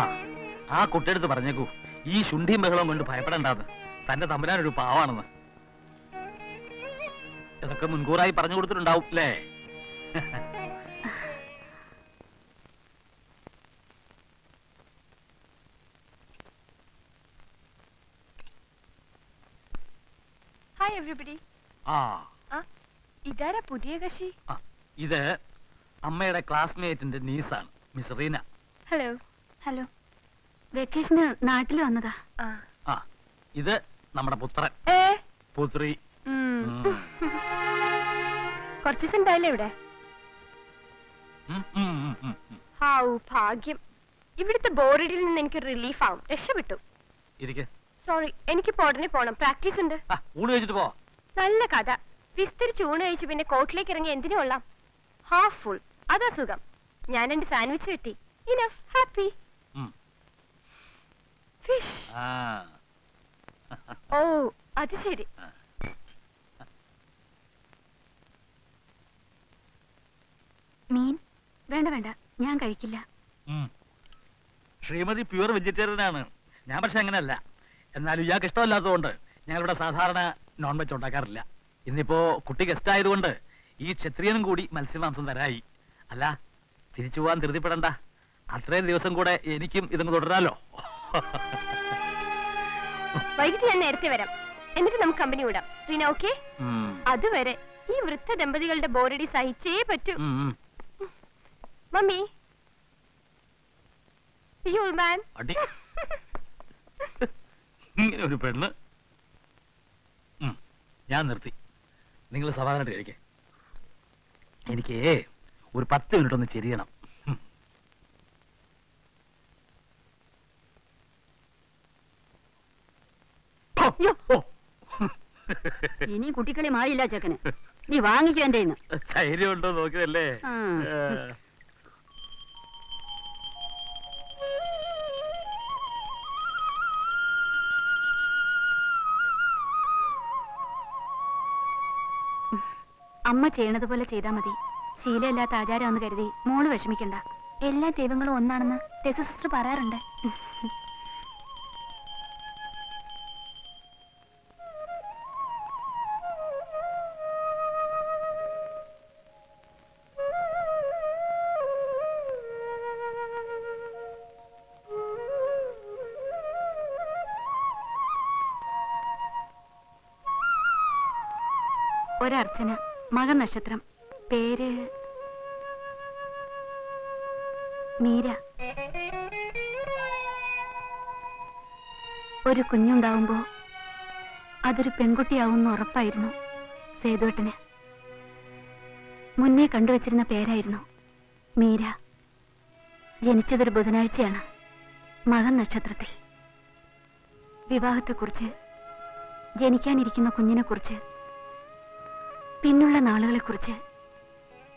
ആ കുട്ടിയെടുത്ത് പറഞ്ഞേക്കൂ ഈ ശുണ്ഠിയും ബഹളവും കൊണ്ട് ഭയപ്പെടേണ്ടത്. തന്റെ തമ്പുരാനൊരു പാവാണെന്ന്. ഇതൊക്കെ മുൻകൂറായി പറഞ്ഞു കൊടുത്തിട്ടുണ്ടാവും അല്ലേ? Hi everybody. ഇതാരാ പുതിയ കക്ഷി? ഇത് അമ്മയുടെ ക്ലാസ്മേറ്റിന്റെ നീസാണ്, മിസ് റീന. ഹലോ. ഹലോ. വെക്കേഷന് നാട്ടിൽ വന്നതാ. ആ, ഇത് നമ്മുടെ പുത്രൻ. പുത്രി കുറച്ചു ദിവസം ഉണ്ടായില്ലേ ഇവിടെ? ഹൗ ഭാഗ്യം. ഇവിടുത്തെ ബോറടിയിൽ നിന്ന് എനിക്ക് റിലീഫ് ആവും. രക്ഷപ്പെട്ടു. സോറി, എനിക്ക് ഉടനെ പോണം, പ്രാക്ടീസ് ഉണ്ട്. നല്ല കഥ. വിസ്തരി ചൂണ് കഴിച്ച് പിന്നെ കോട്ടിലേക്ക് ഇറങ്ങി എന്തിനു കൊള്ളാം. ഹാഫ് ഫുൾ അതാ സുഖം. ഞാൻ രണ്ട് സാൻഡ്വിച്ച് കിട്ടി. Enough happy. ഫിഷ്. ഓ അത് ശരി. മീൻ വേണ്ട വേണ്ട, ഞാൻ കഴിക്കില്ല. ശ്രീമതി പ്യൂർ വെജിറ്റേറിയൻ ആണ്. ഞാൻ പക്ഷെ അങ്ങനെയല്ല. എന്നാലും ഇയാൾക്ക് ഇഷ്ടമല്ലാത്തതുകൊണ്ട് ഞങ്ങളിവിടെ സാധാരണ നോൺ വെജ് ഉണ്ടാക്കാറില്ല. ഇന്നിപ്പോ കുട്ടി ഗസ്റ്റ് ആയതുകൊണ്ട് ഈ ക്ഷത്രിയനും കൂടി മത്സ്യമാംസം തരായി. അല്ല തിരിച്ചു പോകാൻ ധൃതിപ്പെടണ്ട. അത്രയും ദിവസം കൂടെ എനിക്കും ഇതൊന്ന് തുടരാലോ. വൈകിട്ട് ഞാൻ നേരത്തെ വരാം. എന്നിട്ട് നമുക്ക് കമ്പനി വിടാം. അതുവരെ ഈ വൃദ്ധ ദമ്പതികളുടെ ബോറടി സഹിച്ചേ പറ്റൂ. മമ്മി, ഇങ്ങനെ ഒരു പെണ്ണ്. ഞാൻ നിർത്തി. നിങ്ങൾ സമാധാനമായിട്ട് കഴിക്കേ. എനിക്ക് ഒരു 10 മിനിറ്റ് ഒന്ന് ചെരിയണം. ഇനി കുട്ടിക്കളി മാറിയില്ല ചെക്കന്. നീ വാങ്ങിക്കോ എന്റെ ധൈര്യം ഉണ്ടോ നോക്കിയതല്ലേ. അമ്മ ചെയ്യണത് പോലെ ചെയ്താൽ മതി. ശീലമില്ലാത്ത ആചാരം എന്ന് കരുതി മോള് വിഷമിക്കണ്ട. എല്ലാ ദൈവങ്ങളും ഒന്നാണെന്ന് ടെസ സിസ്റ്റർ പറയാറുണ്ട്. ഒരർച്ചന, മക നക്ഷത്രം, പേര് മീര. ഒരു കുഞ്ഞുണ്ടാവുമ്പോ അതൊരു പെൺകുട്ടിയാവുമെന്ന് ഉറപ്പായിരുന്നു സേതുവേട്ടന്. മുന്നേ കണ്ടുവച്ചിരുന്ന പേരായിരുന്നു മീര. ജനിച്ചതൊരു ബുധനാഴ്ചയാണ്, മകൻ നക്ഷത്രത്തിൽ. വിവാഹത്തെക്കുറിച്ച്, ജനിക്കാനിരിക്കുന്ന കുഞ്ഞിനെക്കുറിച്ച്, പിന്നുള്ള നാളുകളെക്കുറിച്ച്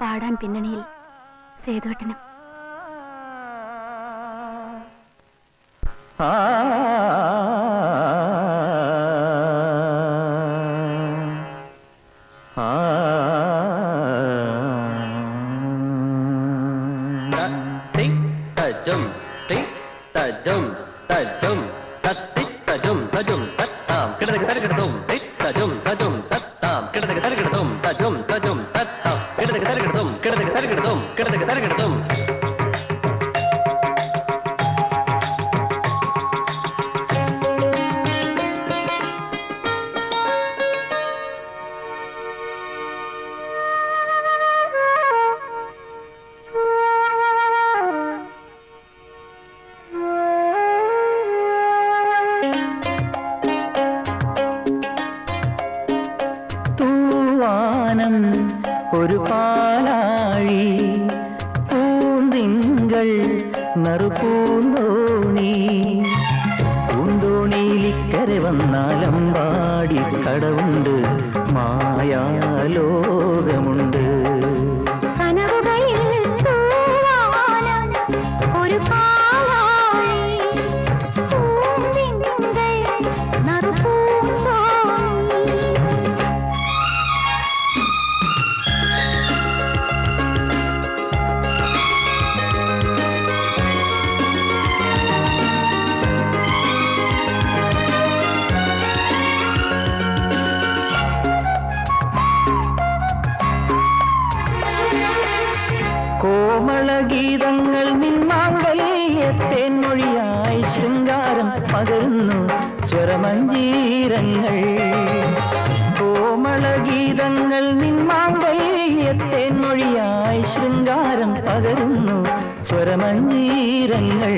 പാടാൻ പിന്നണിയിൽ സേതുവേട്ടനും. ശൃംഗാരം പകരുന്നു സ്വരമഞ്ജീരങ്ങൾ.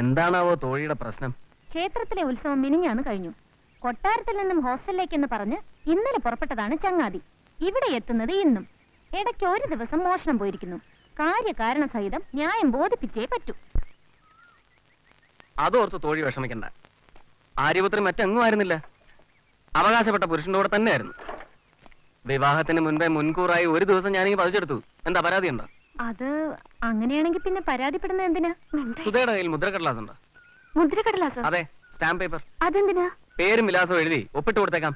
എന്താണാവോ തോഴിയുടെ പ്രശ്നം? ക്ഷേത്രത്തിലെ ഉത്സവം മിനിഞ്ഞാന്ന് കഴിഞ്ഞു. കൊട്ടാരത്തിൽ നിന്നും ഹോസ്റ്റലിലേക്കെന്ന് പറഞ്ഞ് ഇന്നലെ പുറപ്പെട്ടതാണ് ചങ്ങാതി. ഇവിടെ എത്തുന്നത് ഇന്നും. ഇടയ്ക്ക് ഒരു ദിവസം മോഷണം പോയിരിക്കുന്നു. കാര്യകാരണ സഹിതം ന്യായം ബോധിപ്പിച്ചേ പറ്റൂ. അതോർത്ത് തോഴി വിഷമിക്കണ്ട. ആര്യപുത്രി മറ്റെങ്ങും ആയിരുന്നില്ല, അവകാശപ്പെട്ട പുരുഷന്റെ കൂടെ തന്നെയായിരുന്നു. വിവാഹത്തിന് മുൻപേ മുൻകൂറായി ഒരു ദിവസം ഞാനെങ്കിൽ പതിച്ചെടുത്തു. എന്താ പരാതി ഉണ്ടോ? അത് അങ്ങനെയാണെങ്കിൽ പിന്നെ പരാതിപ്പെടുന്നത് എന്തിനാ? സുധയുടെ കയ്യിൽ മുദ്രക്കടലാസ് ഉണ്ടോ? മുദ്രക്കടലാസോ? അതെ, സ്റ്റാമ്പ് പേപ്പർ. അതെന്തിനാ? പേരും വിലാസവും എഴുതി ഒപ്പിട്ട് കൊടുത്തേക്കാം.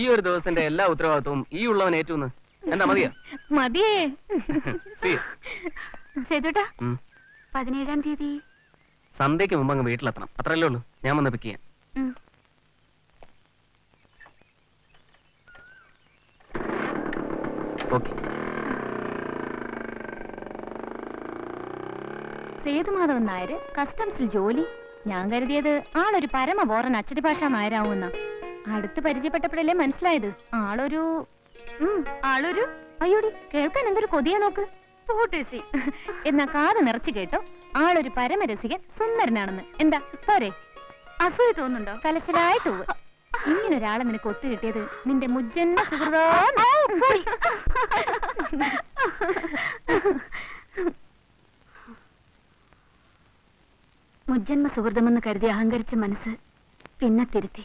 ഈ ഒരു ദിവസത്തിന്റെ എല്ലാ ഉത്തരവാദിത്വവും ഈ ഉള്ളവൻ ഏറ്റു. എന്താ മതിയാ? മതിയേ. സേതുട്ടാ, 17-ാം തീയതി സന്ധ്യക്ക് മുമ്പ് അങ്ങ് വീട്ടിലെത്തണം. അത്രയല്ലേ ഉള്ളൂ. ഞാൻ വന്ന് പിക്ക് ചെയ്യാം. ഓക്കെ. സേതുമാധവൻ നായർ, കസ്റ്റംസിൽ ജോലി. ഞാൻ കരുതിയത് ആളൊരു പരമ ബോറൻ അച്ചടി ഭാഷ നായരാവുമെന്ന. അടുത്ത് പരിചയപ്പെട്ടപ്പോഴല്ലേ മനസ്സിലായത് ആളൊരു അയ്യോടി, കേൾക്കാൻ എന്തൊരു കൊതിയാ നോക്ക്. എന്നാ കാത് നിറച്ചു കേട്ടോ, ആളൊരു പരമരസികൻ സുന്ദരനാണെന്ന്. എന്താ പോരെ? അസൂയ തോന്നുന്നുണ്ടോ? കലശലായി തൂവ്. ഇങ്ങനൊരാളെ നിനക്ക് ഒത്തു കിട്ടിയത് നിന്റെ മുജ്ജന്മ സുഹൃതോ മുജ്ജന്മ സുഹൃതമെന്ന് കരുതി അഹങ്കരിച്ച മനസ്സ് പിന്നെ തിരുത്തി.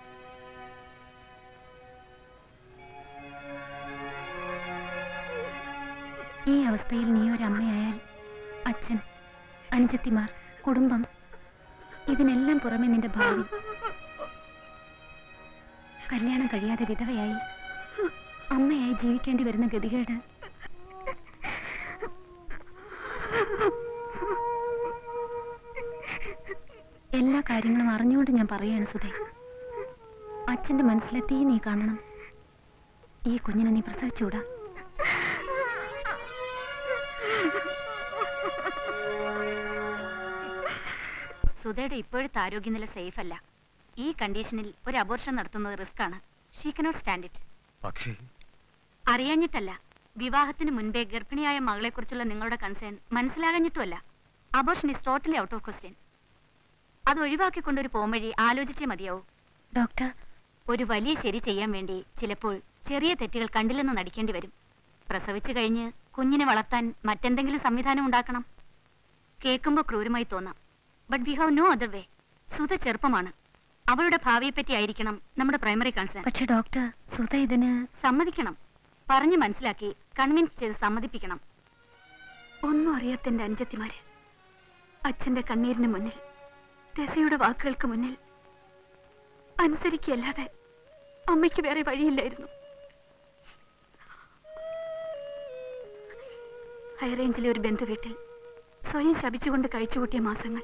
ഈ അവസ്ഥയിൽ നീ ഒരമ്മയായാൽ അച്ഛൻ, അനുജത്തിമാർ, കുടുംബം, ഇതിനെല്ലാം പുറമെ നിന്റെ ഭാവി. കല്യാണം കഴിയാതെ വിധവയായി അമ്മയായി ജീവിക്കേണ്ടി വരുന്ന ഗതികേട് എല്ലാ കാര്യങ്ങളും അറിഞ്ഞുകൊണ്ട് ഞാൻ പറയാണ് സുധേ. അച്ഛന്റെ മനസ്സിലെത്തി നീ കാണണം. ഈ കുഞ്ഞിനെ നീ പ്രസവിച്ചൂടാ. സുധയുടെ ഇപ്പോഴത്തെ ആരോഗ്യനില സേഫ് അല്ല. ഈ കണ്ടീഷനിൽ ഒരു അബോർഷൻ നടത്തുന്നത് റിസ്ക് ആണ്. She cannot stand it. പക്ഷേ അറിയാഞ്ഞിട്ടല്ല, വിവാഹത്തിന് മുൻപേ ഗർഭിണിയായ മകളെക്കുറിച്ചുള്ള നിങ്ങളുടെ കൺസേൺ മനസ്സിലാകാഞ്ഞിട്ടുമല്ല. Abortion is totally out of question. അത് ഒഴിവാക്കിക്കൊണ്ടൊരു പോംവഴി ആലോചിച്ചേ മതിയാവും ഡോക്ടർ. ഒരു വലിയ ശരി ചെയ്യാൻ വേണ്ടി ചിലപ്പോൾ ചെറിയ തെറ്റുകൾ കണ്ടില്ലെന്ന് നടിക്കേണ്ടി വരും. പ്രസവിച്ചു കഴിഞ്ഞ് കുഞ്ഞിനെ വളർത്താൻ മറ്റെന്തെങ്കിലും സംവിധാനം ഉണ്ടാക്കണം. കേൾക്കുമ്പോൾ ക്രൂരമായി തോന്നാം, but we have no other way. Sudha ചെറുപ്പമാണ്, അവളുടെ ഭാവിയെപ്പറ്റി ആയിരിക്കണം നമ്മുടെ പ്രൈമറി കൺസേൺ. പക്ഷേ ഡോക്ടർ, സുധ ഇതിന് സമ്മതിക്കണം. പറഞ്ഞു മനസ്സിലാക്കി കൺവിൻസ് ചെയ്ത് സമ്മതിപ്പിക്കണം. ഒന്നും അറിയാത്ത എന്റെ അനുജത്തിമാര് അച്ഛന്റെ കണ്ണീരിന് മുന്നിൽ, രസയുടെ വാക്കുകൾക്ക് മുന്നിൽ അനുസരിക്കല്ലാതെ അമ്മയ്ക്ക് വേറെ വഴിയില്ലായിരുന്നു. ഹൈറേഞ്ചിലെ ഒരു ബന്ധുവീട്ടിൽ സ്വയം ശപിച്ചുകൊണ്ട് കഴിച്ചുകൂട്ടിയ മാസങ്ങൾ,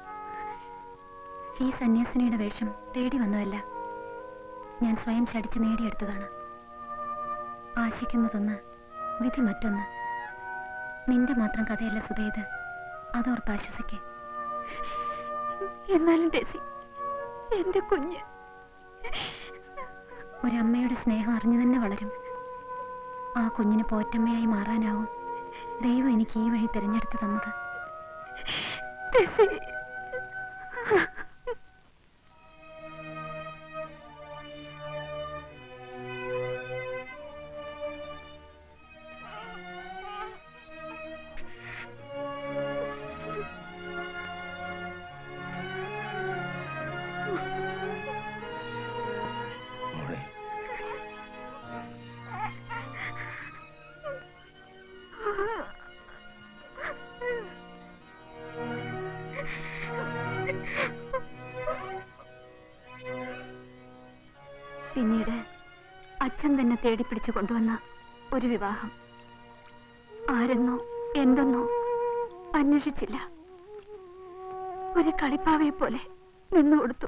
ഈ സന്യാസിനിയുടെ വേഷം തേടി വന്നതല്ല, ഞാൻ സ്വയം ശടിച്ച് നേടിയെടുത്തതാണ്. ആശിക്കുന്നതൊന്ന്, വിധി മറ്റൊന്ന്. നിന്റെ മാത്രം കഥയല്ല സുധേത്, അതോർത്ത് ആശ്വസിക്കേ. എന്നാലും എന്റെ കുഞ്ഞ് ഒരമ്മയുടെ സ്നേഹം അറിഞ്ഞു തന്നെ വളരും. ആ കുഞ്ഞിന് പോറ്റമ്മയായി മാറാനാവും ദൈവം എനിക്ക് ഈ വഴി തിരഞ്ഞെടുത്ത് തന്നത്. പിന്നീട് അച്ഛൻ തന്നെ തേടിപ്പിടിച്ചു കൊണ്ടുവന്ന ഒരു വിവാഹം. ആരെന്നോ എന്തെന്നോ അന്വേഷിച്ചില്ല, ഒരു കളിപ്പാവയെ പോലെ നിന്നു കൊടുത്തു.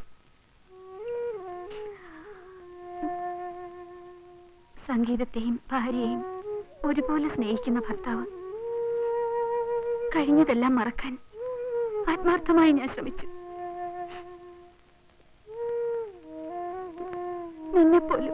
സംഗീതത്തെയും ഭാര്യയെയും ഒരുപോലെ സ്നേഹിക്കുന്ന ഭർത്താവ്. കഴിഞ്ഞതെല്ലാം മറക്കാൻ ആത്മാർത്ഥമായി ഞാൻ ശ്രമിച്ചു. നിന്നെപ്പോലും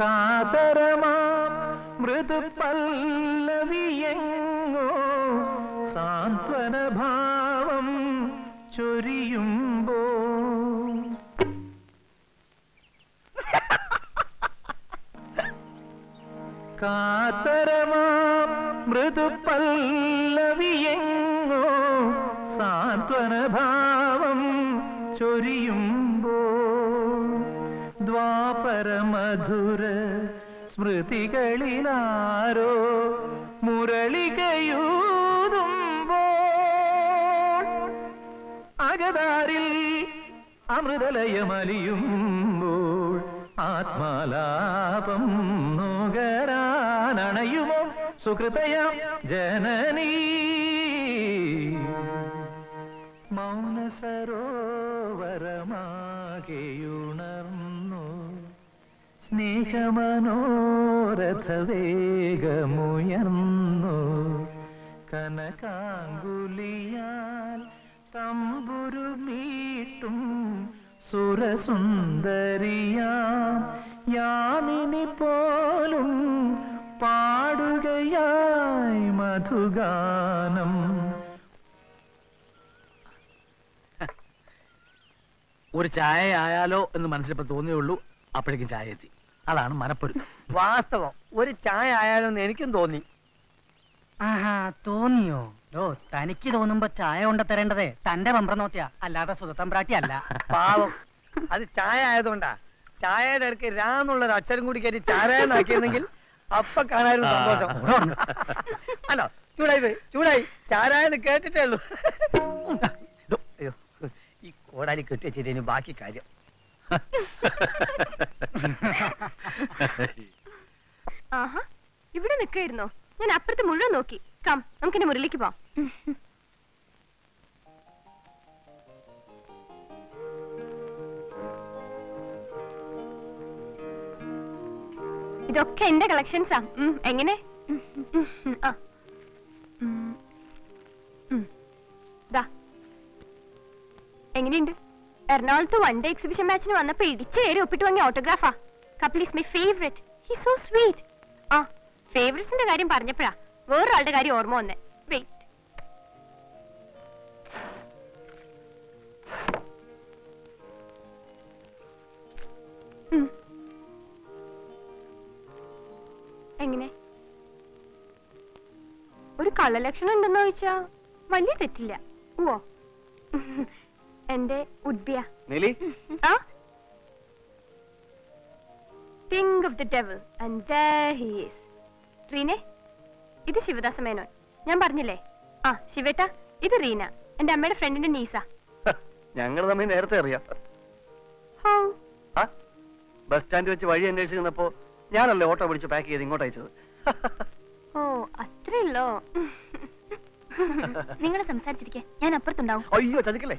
കാതരമാം മൃദുപല്ലവിയെങ്ങോ സാന്ത്വനഭാവം ചൊരിയുമ്പോ കാതരമാം മൃദുപല്ലവിയെങ്ങോ സാന്ത്വനഭാവം ഭാവം ചൊരിയുമ്പോൾ ദ്വാപരമധുര സ്മൃതികളിലാരോ മുരളികയൂതുമ്പോൾ അകതാരിൽ അമൃതലയമലിയുമ്പോൾ ആത്മാലാപം നുകരാനണയുമോ സുകൃതയാം ജനനീ മൗനസരോവരമാകെയുണർന്നു സ്നേഹമനോരഥവേഗമുയർന്നു കനകാംഗുലിയാൽ തമ്പുരുമീട്ടും സുരസുന്ദരിയാം യാമിനി പോലും പാടുകയായി മധുഗാനം. ഒരു ചായ ആയാലോ എന്ന് മനസ്സിലിപ്പോ തോന്നിയേ ഉള്ളൂ, അപ്പോഴേക്കും ചായ എത്തി. അതാണ് മനപ്പൊരുത്തം. വാസ്തവം ഒരു ചായ ആയാലോ എന്ന് എനിക്കും തോന്നി. ആഹാ, തോന്നിയോ? ഓ, തനിക്ക് തോന്നുമ്പോ ചായ കൊണ്ട തരേണ്ടതേ തന്റെ പമ്പ്രനോത്തിയാ, അല്ലാതെ സുതത്തമ്പ്രാട്ടി അല്ല. പാവം, അത് ചായ ആയതുകൊണ്ടാ. ചായയുടെ ഇടയ്ക്ക് രാന്നുള്ളൊരു അക്ഷരം കൂടി കയറ്റി ചാരായെന്നാക്കിയിരുന്നെങ്കിൽ അപ്പൊ കാണായിരുന്നു സന്തോഷം. അല്ലോ, ചൂടായി പോയി, ചൂടായി. ചാരായെന്ന് കേട്ടിട്ടേ ഉള്ളൂ. ഈ കോടാലി കെട്ടി ചെയ്തതിന് ബാക്കി കാര്യം. ആഹാ, ഇവിടെ നിൽക്കായിരുന്നോ? ഞാൻ അപ്പുറത്ത് മുഴുവൻ നോക്കി. കം, നമുക്കെന്നെ മുറിയിലേക്ക് പോവാം. ഇതൊക്കെ എന്റെ കളക്ഷൻസാ. എങ്ങനെ? എങ്ങനെയുണ്ട്? എറണാകുളത്ത് വൺ ഡേ എക്സിബിഷൻ മാച്ചിന് വന്നപ്പോ ഇടിച്ചു കയറി ഒപ്പിട്ട് വാങ്ങിയ ഓട്ടോഗ്രാഫാ. Kapil is my favourite. He so sweet. ആ, ഫേവറേറ്റ്സിന്റെ കാര്യം പറഞ്ഞപ്പോഴാ വേറൊരാളുടെ കാര്യം ഓർമ്മ വന്നേ. വെയിറ്റ്, എങ്ങനെ? ഒരു കള്ളലക്ഷണം ഉണ്ടെന്ന് ചോദിച്ചാ വലിയ തെറ്റില്ല. ഓ, എന്റെ ഉഡ്ബിയ king of the devil and there he is. റീനെ, ഇത് ശിവദാസ മേനോൻ. ഞാൻ പറഞ്ഞില്ലേ? ആ, ശിവേട്ട, ഇത് റീന, എന്റെ അമ്മയുടെ ഫ്രണ്ടിന്റെ നീസാ. ഞങ്ങൾ തമ്മിൽ നേരത്തെ അറിയാം. ബസ് സ്റ്റാൻഡ് വെച്ച് വഴി അന്വേഷിച്ചപ്പോ ഞാനല്ലേ ഓട്ടോ പിടിച്ച് പാക്ക് ചെയ്ത് ഇങ്ങോട്ട് അയച്ചത്. ഓ, അത്രയല്ലോ. നിങ്ങളെ സംസാരിച്ചിരിക്കാൻ ഞാൻ അപ്പുറത്തുണ്ടാവും. അയ്യോ, ചതിക്കല്ലേ.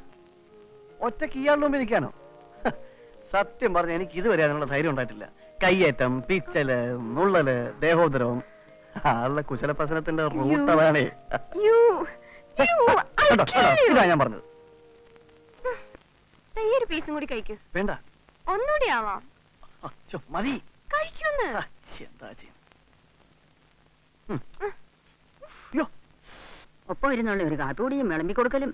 ഒറ്റക്ക് ഇയാളുടെ മുമ്പ് നിൽക്കാനോ? സത്യം പറഞ്ഞ എനിക്ക് ഇതുവരെ അതിനുള്ള ധൈര്യം ഉണ്ടായിട്ടില്ല. കയ്യേറ്റം, പിച്ചല്, മുള്ളല്, ദേഹോദരവും ആളുടെ കുശലപ്പസനത്തിന്റെ റൂട്ടറാണേ. ഇതാ ഞാൻ പറഞ്ഞത്. ഒരു പീസും കൂടി കഴിക്കൂ. വേണ്ട, ഒന്നുകൂടി ആവാം. മതി, ഒപ്പം ഇരുന്നുള്ള ഒരു കാട്ടുകൂടിയും വിളമ്പി കൊടുക്കലും.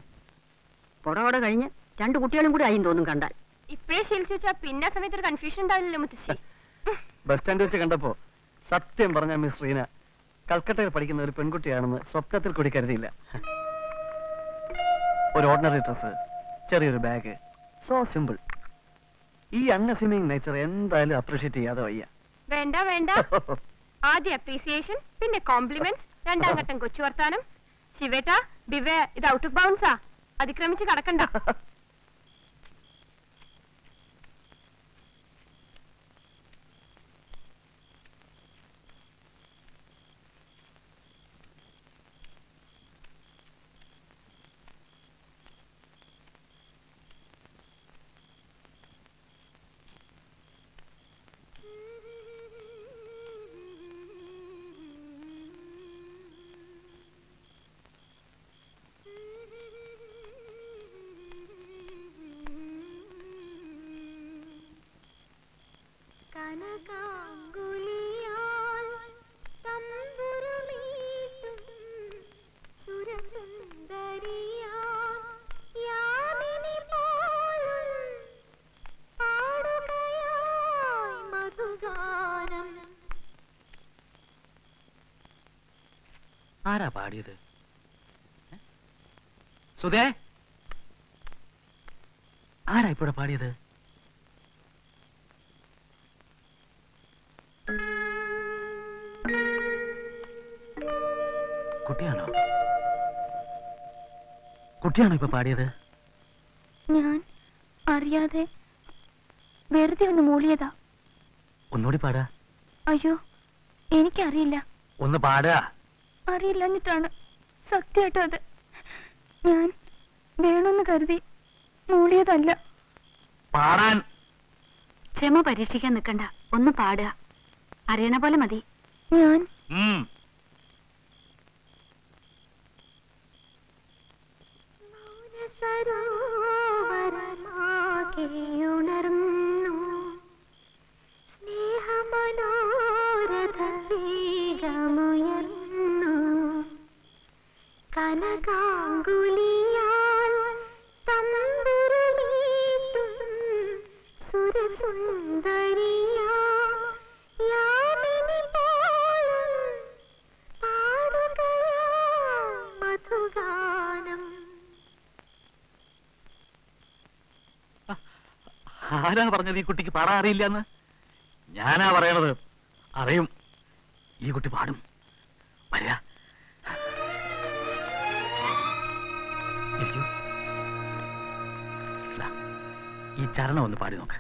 പൊടോടെ കഴിഞ്ഞ് രണ്ടു കുട്ടികളും കൂടി ആയി തോന്നും കണ്ടാൽ. ഇപ്പഴേ ശീലിച്ചു വെച്ചാ പിന്നെ സമയത്ത് ഒരു കൺഫ്യൂഷൻ ഉണ്ടാവില്ലല്ലോ മുത്തശ്ശി. ബസ് സ്റ്റാൻഡ് വെച്ച് കണ്ടപ്പോ സത്യം പറഞ്ഞ മിസ് റീന കൽക്കട്ടയിൽ പഠിക്കുന്ന ഒരു പെൺകുട്ടിയാണെന്ന് സ്വപ്നത്തിൽ കൂടി കരുതിയില്ല. ഒരു ഓർഡിനറി ഡ്രസ്, ചെറിയൊരു ബാഗ്, സോ സിമ്പിൾ. ഈ അൺഅസ്യൂമിംഗ് നേച്ചർ എന്തായാലും അപ്രീഷിയേറ്റ് ചെയ്യാതെ വയ്യ. വേണ്ട വേണ്ട, ആദ്യം അപ്രീസിയേഷൻ, പിന്നെ കോംപ്ലിമെന്റ്സ്, രണ്ടാം ഘട്ടം കൊച്ചു വർത്താനം. ശിവേട്ട, ബിവേ, ഇത് ഔട്ട് ഓഫ് ബൗൺസാ, അതിക്രമിച്ച് കടക്കണ്ട. ആരാ പാടിയത്? സുധേ, ஆரா இப்போட பாடியது குட்டியானோ குட்டியானோ இப்ப பாடியது ഞാൻ അറിയാതെ വെറുതെ ഒന്ന് മൂളിയതാ ഒന്നോടി പാടാ അയ്യോ എനിക്ക് അറിയില്ല ഒന്ന് പാടാ അറിയില്ലന്നിട്ടാണ് സത്യമായിട്ട് അത് ഞാൻ വേണമെന്ന് കരുതി മൂളിയതല്ല പാടാൻ ക്ഷമ പരീക്ഷിക്കാൻ നിൽക്കണ്ട ഒന്ന് പാടുക അറിയണ പോലെ മതി ഞാൻ ആരാ പറഞ്ഞത് ഈ കുട്ടിക്ക് പാടാൻ അറിയില്ലെന്ന് ഞാനാ പറയണത് അറിയും ഈ കുട്ടി പാടും വരാ ഈ ചരണം ഒന്ന് പാടി നോക്ക്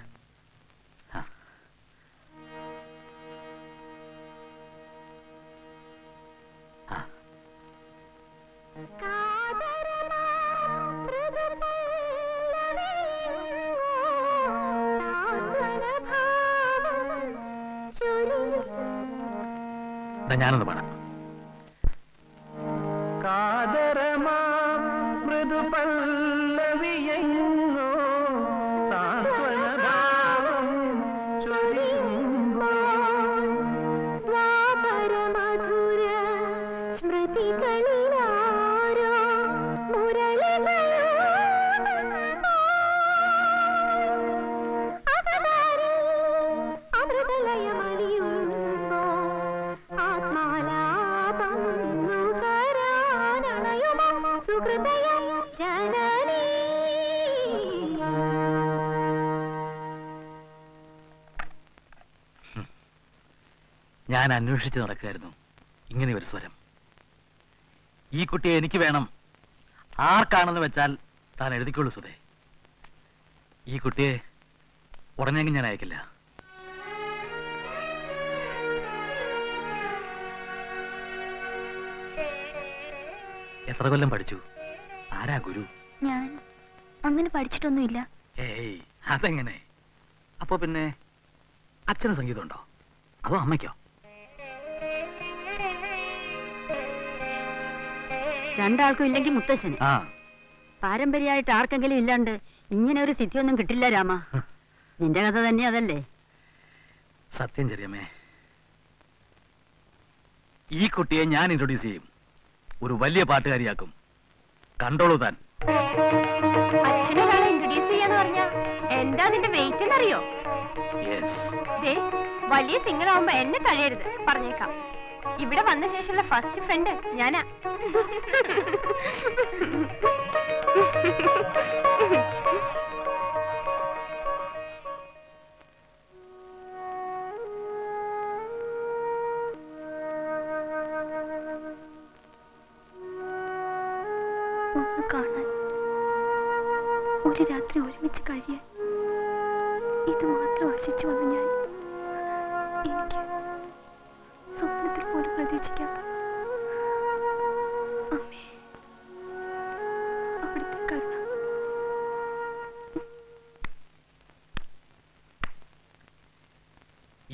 ഞാനൊന്ന് പാടാം കാതരമാ മൃദുപല്ലവിയെങ്ങോ സാന്ത്വനഭാവം ചൊരിയുമ്പോൾ ദ്വാപരമധുര സ്മൃതികളിലാരോ ഞാൻ അന്വേഷിച്ച് നടക്കുകയായിരുന്നു ഇങ്ങനെ ഒരു സ്വരം ഈ കുട്ടിയെ എനിക്ക് വേണം ആർക്കാണെന്ന് വെച്ചാൽ താൻ എഴുതിക്കൊള്ളൂ സുധേ ഈ കുട്ടിയെ ഉടനെങ്കിൽ ഞാൻ അയക്കില്ല എത്ര കൊല്ലം പഠിച്ചു ആരാ ഗുരു ഞാൻ അങ്ങനെ പഠിച്ചിട്ടൊന്നുമില്ല ഏയ് അതെങ്ങനെ അപ്പൊ പിന്നെ അച്ഛന് സംഗീതമുണ്ടോ അതോ അമ്മയ്ക്കോ രണ്ടാൾക്കും ഇല്ലെങ്കിൽ മുത്തശ്ശന് പാരമ്പര്യമായിട്ട് ആർക്കെങ്കിലും ഇല്ലാണ്ട് ഇങ്ങനെ ഒരു സിദ്ധി ഒന്നും കിട്ടില്ല രാമ നിന്റെ കഥ തന്നെ അതല്ലേ സത്യം ചെറിയമ്മേ ഈ കുട്ടിയെ ഞാൻ ഇൻട്രൊഡ്യൂസ് ചെയ്യും ഒരു വലിയ പാട്ടുകാരിയാക്കും കണ്ടോളൂ താൻ ഇൻട്രൊഡ്യൂസ് ചെയ്യാന്ന് പറഞ്ഞ എന്താ നിന്റെ വെയിറ്റ് എന്നറിയോ വലിയ സിംഗർ ആവുമ്പോ എന്നെ തഴയരുത് പറഞ്ഞേക്കാം ഇവിടെ വന്ന ശേഷമുള്ള ഫസ്റ്റ് ഫ്രണ്ട് ഞാനാ ഒന്ന് കാണാൻ ഒരു രാത്രി ഒരുമിച്ച് കഴിയാൻ ഇത് മാത്രം ആശിച്ചു വന്ന് ഞാൻ എനിക്ക് സ്വപ്നത്തിൽ പോലും പ്രതീക്ഷിക്കാത്ത അമ്മേ അവിടുത്തെ കരുണ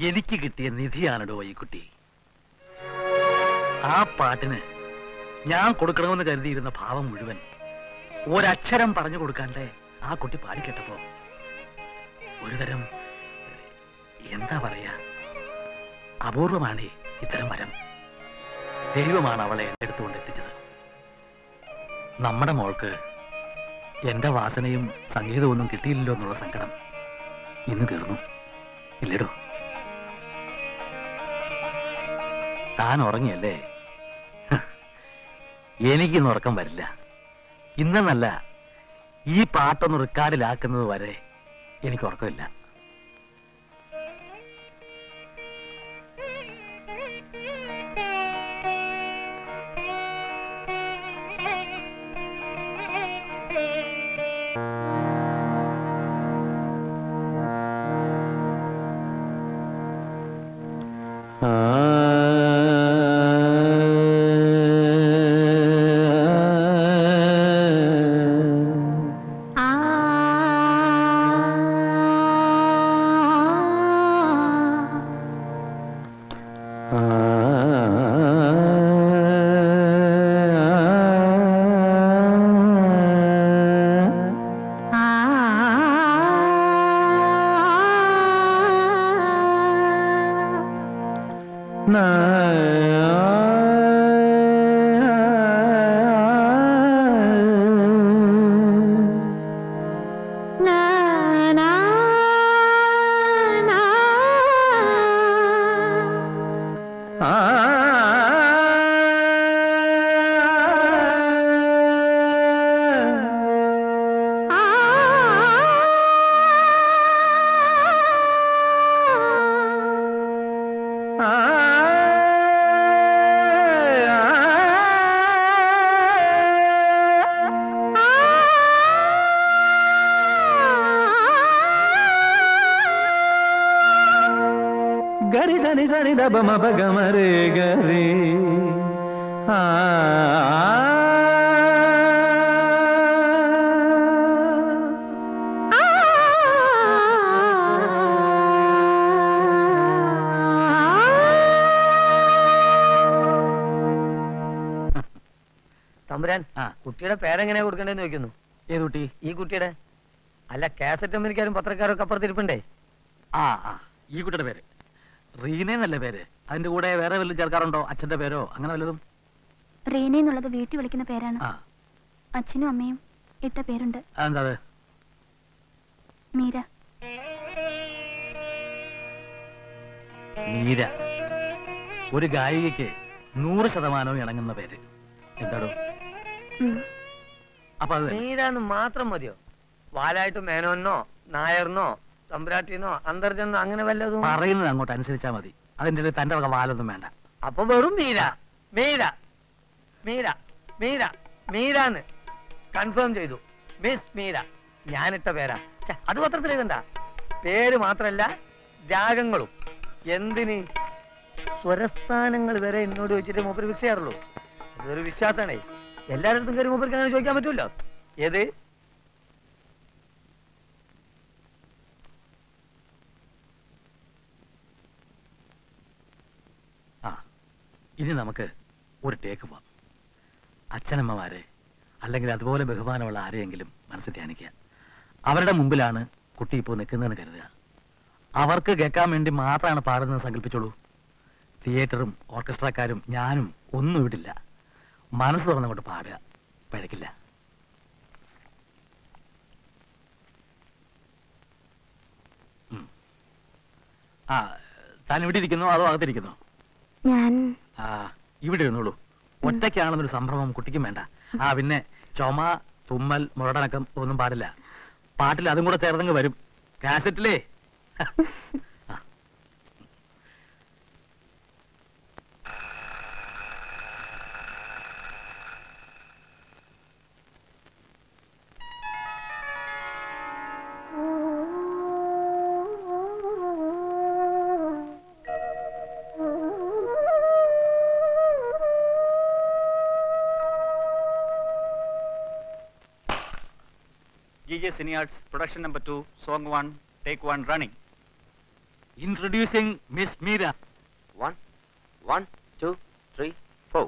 എനിക്ക് കിട്ടിയ നിധിയാണോ ഈ കുട്ടി ആ പാട്ടിന് ഞാൻ കൊടുക്കണമെന്ന് കരുതിയിരുന്ന ഭാവം മുഴുവൻ ഒരക്ഷരം പറഞ്ഞു കൊടുക്കാണ്ടേ ആ കുട്ടി പാടിക്കേട്ടപ്പോ ഒരുതരം എന്താ പറയാ അപൂർവമാണ് ഇത്തരം വരം ദൈവമാണ് അവളെ എൻ്റെ അടുത്തുകൊണ്ട് എത്തിച്ചത് നമ്മുടെ മോൾക്ക് എൻ്റെ വാസനയും സംഗീതമൊന്നും കിട്ടിയില്ലല്ലോ എന്നുള്ള സങ്കടം ഇന്ന് തീർന്നു ഇല്ലടോ താൻ ഉറങ്ങിയല്ലേ എനിക്കിന്ന് ഉറക്കം വരില്ല ഇന്നെന്നല്ല ഈ പാട്ടൊന്ന് റെക്കോർഡിലാക്കുന്നത് വരെ എനിക്ക് ഉറക്കമില്ല. Bama bagamare gare തമ്പുരാൻ കുട്ടിയുടെ പേരെങ്ങനെ കൊടുക്കണ്ടെന്ന് വെക്കുന്നു. ഏത് കുട്ടി? ഈ കുട്ടിയുടെ അല്ല, കാസറ്റ് കമ്പനിക്കാരും പത്രക്കാരും ഒക്കെ അപ്പുറത്തിരിപ്പുണ്ടേ. ആ ആ, ഈ കുട്ടിയുടെ പേര് റീനേന്നല്ലേ പേര്? അതിന്റെ കൂടെ വേറെ വല്ലതും ചേർക്കാറുണ്ടോ? അച്ഛന്റെ പേരോ അങ്ങനെ വല്ലതും? റീനേന്നുള്ളത് വീട്ടിൽ വിളിക്കുന്ന പേരാണ്. അച്ഛനും അമ്മയും ഇട്ട പേരുണ്ട്. എന്താ മീര? മീര ഒരു ഗായികയ്ക്ക് 100% ഇണങ്ങുന്ന പേര്. എന്താടോ അപ്പൊ മീരാന്ന് മാത്രം മതിയോ? വാലായിട്ട് മേനോന്നോ നായർന്നോ സമ്പ്രാട്ടിന്നോ അന്തർജെന്നോ അങ്ങനെ വല്ലതും പറയുന്നത് അങ്ങോട്ട് അനുസരിച്ചാ മതി. അതിന്റെ തന്റെ വക വാലൊന്നും വേണ്ട. അപ്പൊ വെറും മീര മീര മീര മീര മീരാന്ന് കൺഫേം ചെയ്തു. മിസ് മീര ഞാനിട്ട പേരാ. അത് പത്രത്തിൽ എഴുതണ്ട. പേര് മാത്രല്ല രാഗങ്ങളും. എന്തിന്? സ്വരസ്ഥാനങ്ങൾ വരെ എന്നോട് ചോദിച്ചിട്ട് മൂപ്പര് ഫിക്സ് ചെയ്യാറുള്ളൂ. അതൊരു വിശ്വാസമാണേ. എല്ലായിടത്തും കയറി മൂപ്പർക്ക് അങ്ങനെ ചോദിക്കാൻ പറ്റൂല്ലോ. ഏത് ഇനി നമുക്ക് ഒരു ടേക്ക് പോവാം. അച്ഛനമ്മമാരെ അല്ലെങ്കിൽ അതുപോലെ ബഹുമാനമുള്ള ആരെയെങ്കിലും മനസ്സിൽ ധ്യാനിക്കുക. അവരുടെ മുമ്പിലാണ് കുട്ടി ഇപ്പോൾ നിൽക്കുന്നതെന്ന് കരുതുക. അവർക്ക് കേൾക്കാൻ വേണ്ടി മാത്രമാണ് പാടുന്നത് സങ്കല്പിച്ചോളൂ. തിയേറ്ററും ഓർക്കസ്ട്രക്കാരും ഞാനും ഒന്നും ഇടില്ല. മനസ്സ് തുറന്നങ്ങോട്ട് പാടുക, പഴക്കില്ല. ആ, താൻ ഇവിടെ ഇരിക്കുന്നോ അതോ അകത്തിരിക്കുന്നോ? ഇവിടെ ഇരുന്നോളൂ. ഒറ്റയ്ക്കാണെന്നൊരു സംഭ്രമം കുട്ടിക്കും വേണ്ട. പിന്നെ ചുമ, തുമ്മൽ, മുരടനക്കം ഒന്നും പാടില്ല. പാട്ടിൽ അതും കൂടെ ചേർന്നങ്ങ് വരും കാസറ്റിലേ. Cine Arts, production number 2, song 1, take 1, running. Introducing Miss Meera. 1, 2, 3, 4.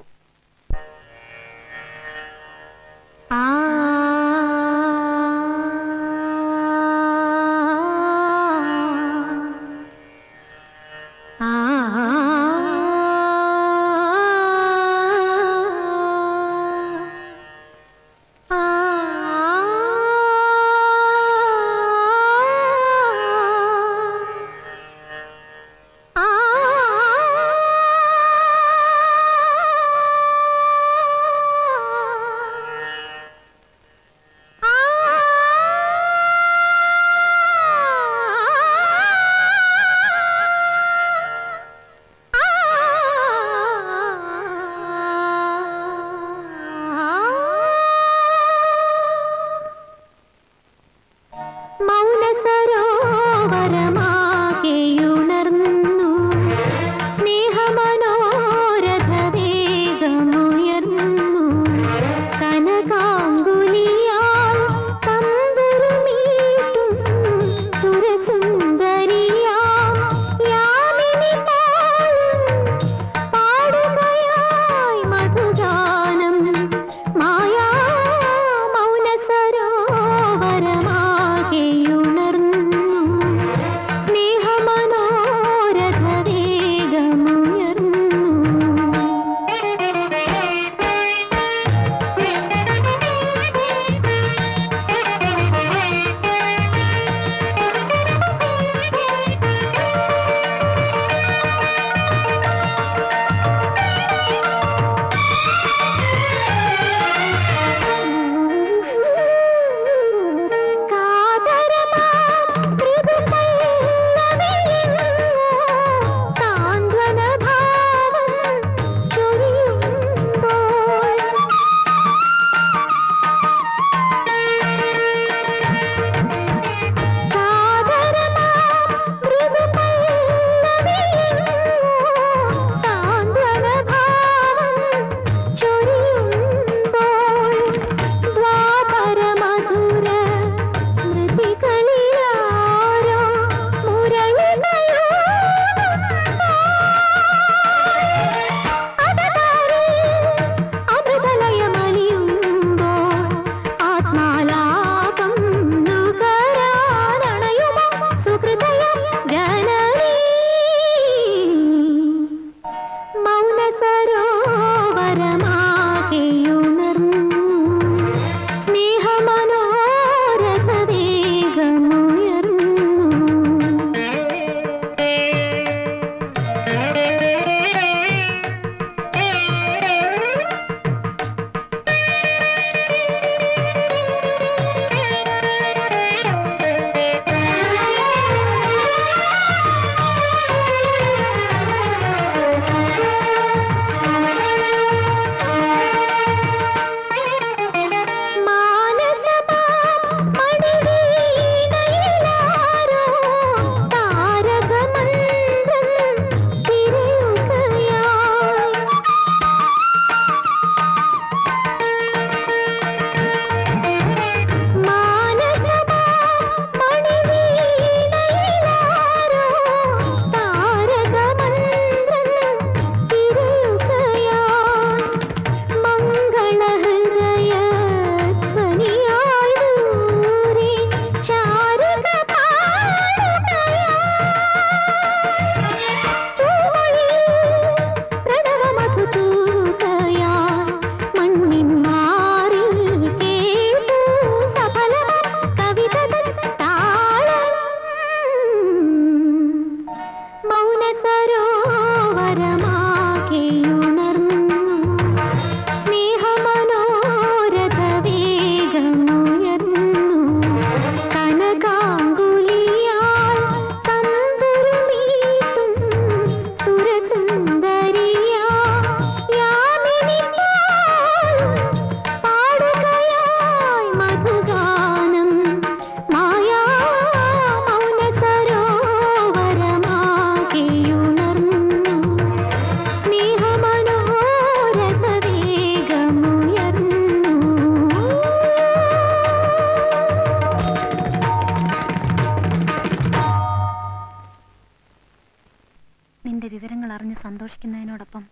യോടൊപ്പം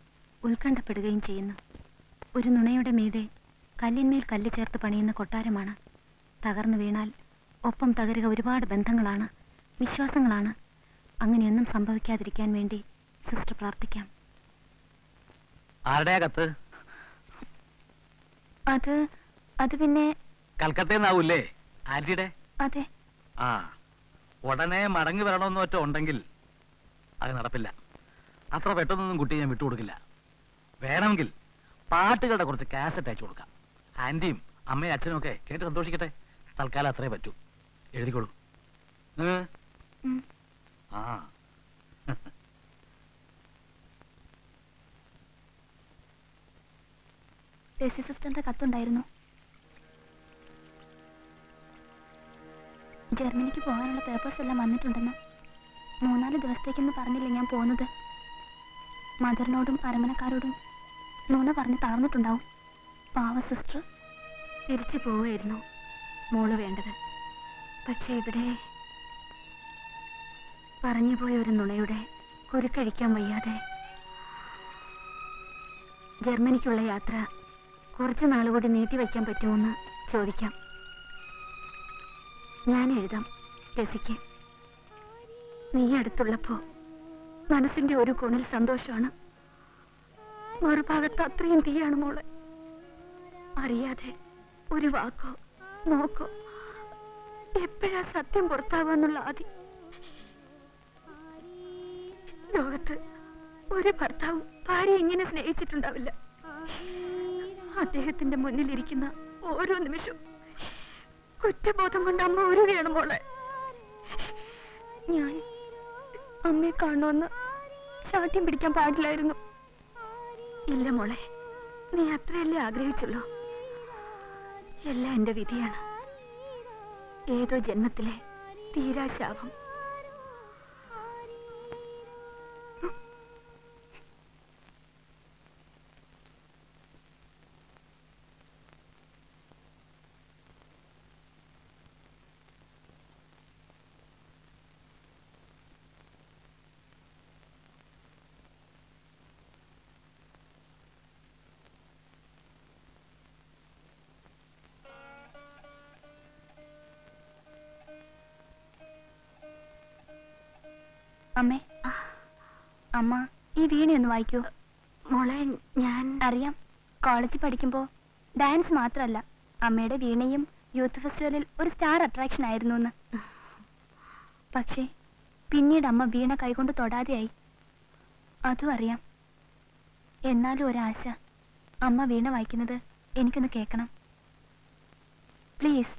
ഉത്കണ്ഠപ്പെടുകയും ചെയ്യുന്നു. ഒരു നുണയുടെ മീതെ കല്ലിന്മേൽ കല്ല് ചേർത്ത് പണിയുന്ന കൊട്ടാരമാണ്. തകർന്നു വീണാൽ ഒപ്പം തകരുക ഒരുപാട് ബന്ധങ്ങളാണ്, വിശ്വാസങ്ങളാണ്. അങ്ങനെയൊന്നും സംഭവിക്കാതിരിക്കാൻ വേണ്ടി സിസ്റ്റർ പ്രാർത്ഥിക്കാം. അത് അത് പിന്നെ കൽക്കത്തേ ആന്റിയുടെ അതെ ആ ഉടനെ മടങ്ങി വരണമെന്നൊറ്റ ഉണ്ടെങ്കിൽ അത് നടപ്പില്ല. അത്ര പെട്ടെന്നൊന്നും കുട്ടി ഞാൻ വിട്ടുകൊടുക്കില്ല. വേണമെങ്കിൽ പാട്ടുകളുടെ കുറച്ച് കാസറ്റ് അയച്ചു കൊടുക്കാം. ആന്റിയും അമ്മയും അച്ഛനും ഒക്കെ കേട്ട് സന്തോഷിക്കട്ടെ. തൽക്കാലം അത്രേ പറ്റൂ. എഴുതിക്കോളൂ. ആ സിസ്റ്ററിന്റെ കത്തുണ്ടായിരുന്നു. ജർമ്മനിക്ക് പോകാനുള്ള പേപ്പേഴ്സ് എല്ലാം വന്നിട്ടുണ്ടെന്ന്. 3-4 ദിവസത്തേക്കൊന്നും പറഞ്ഞില്ല ഞാൻ പോകുന്നത്. മദറിനോടും അരമനക്കാരോടും നുണ പറഞ്ഞ് തളർന്നിട്ടുണ്ടാവും. പാവ സിസ്റ്റർ തിരിച്ചു പോവുകയായിരുന്നു മോള് വേണ്ടത്. പക്ഷേ ഇവിടെ പറഞ്ഞുപോയ ഒരു നുണയുടെ കുരുക്കഴിക്കാൻ വയ്യാതെ ജർമ്മനിക്കുള്ള യാത്ര കുറച്ച് നാളുകൂടി നീട്ടിവെക്കാൻ പറ്റുമെന്ന് ചോദിക്കാം. ഞാൻ എഴുതാം രസിക്ക്. നീ അടുത്തുള്ളപ്പോ മനസ്സിന്റെ ഒരു കോണിൽ സന്തോഷമാണ്, മറുഭാഗത്ത് അത്രയും തീയാണ് മോളെ. അറിയാതെ ഒരു വാക്കോ നോക്കോ എപ്പോഴാ സത്യം പുറത്താവാന്നുള്ള ആദി. ലോകത്ത് ഒരു ഭർത്താവും ഭാര്യ ഇങ്ങനെ സ്നേഹിച്ചിട്ടുണ്ടാവില്ല. അദ്ദേഹത്തിന്റെ മുന്നിലിരിക്കുന്ന ഓരോ നിമിഷവും കുറ്റബോധം കൊണ്ട് അമ്മ ഉരുകയാണ് മോളെ. ഞാൻ അമ്മയെ കാണുമെന്ന് ശാഠ്യം പിടിക്കാൻ പാടില്ലായിരുന്നു. ഇല്ല മോളെ, നീ അത്രയല്ലേ ആഗ്രഹിച്ചുള്ളൂ. എല്ലാം എന്റെ വിധിയാണ്, ഏതോ ജന്മത്തിലെ തീരാശാപം. അമ്മേ, അമ്മ ഈ വീണയൊന്ന് വായിക്കൂ മോളെ. ഞാൻ അറിയാം, കോളേജിൽ പഠിക്കുമ്പോൾ ഡാൻസ് മാത്രമല്ല അമ്മയുടെ വീണയും യൂത്ത് ഫെസ്റ്റിവലിൽ ഒരു സ്റ്റാർ അട്രാക്ഷൻ ആയിരുന്നു എന്ന്. പക്ഷേ പിന്നീട് അമ്മ വീണ കൈകൊണ്ട് തൊടാതെയായി, അതും അറിയാം. എന്നാലും ഒരാശ, അമ്മ വീണ വായിക്കുന്നത് എനിക്കൊന്ന് കേൾക്കണം പ്ലീസ്.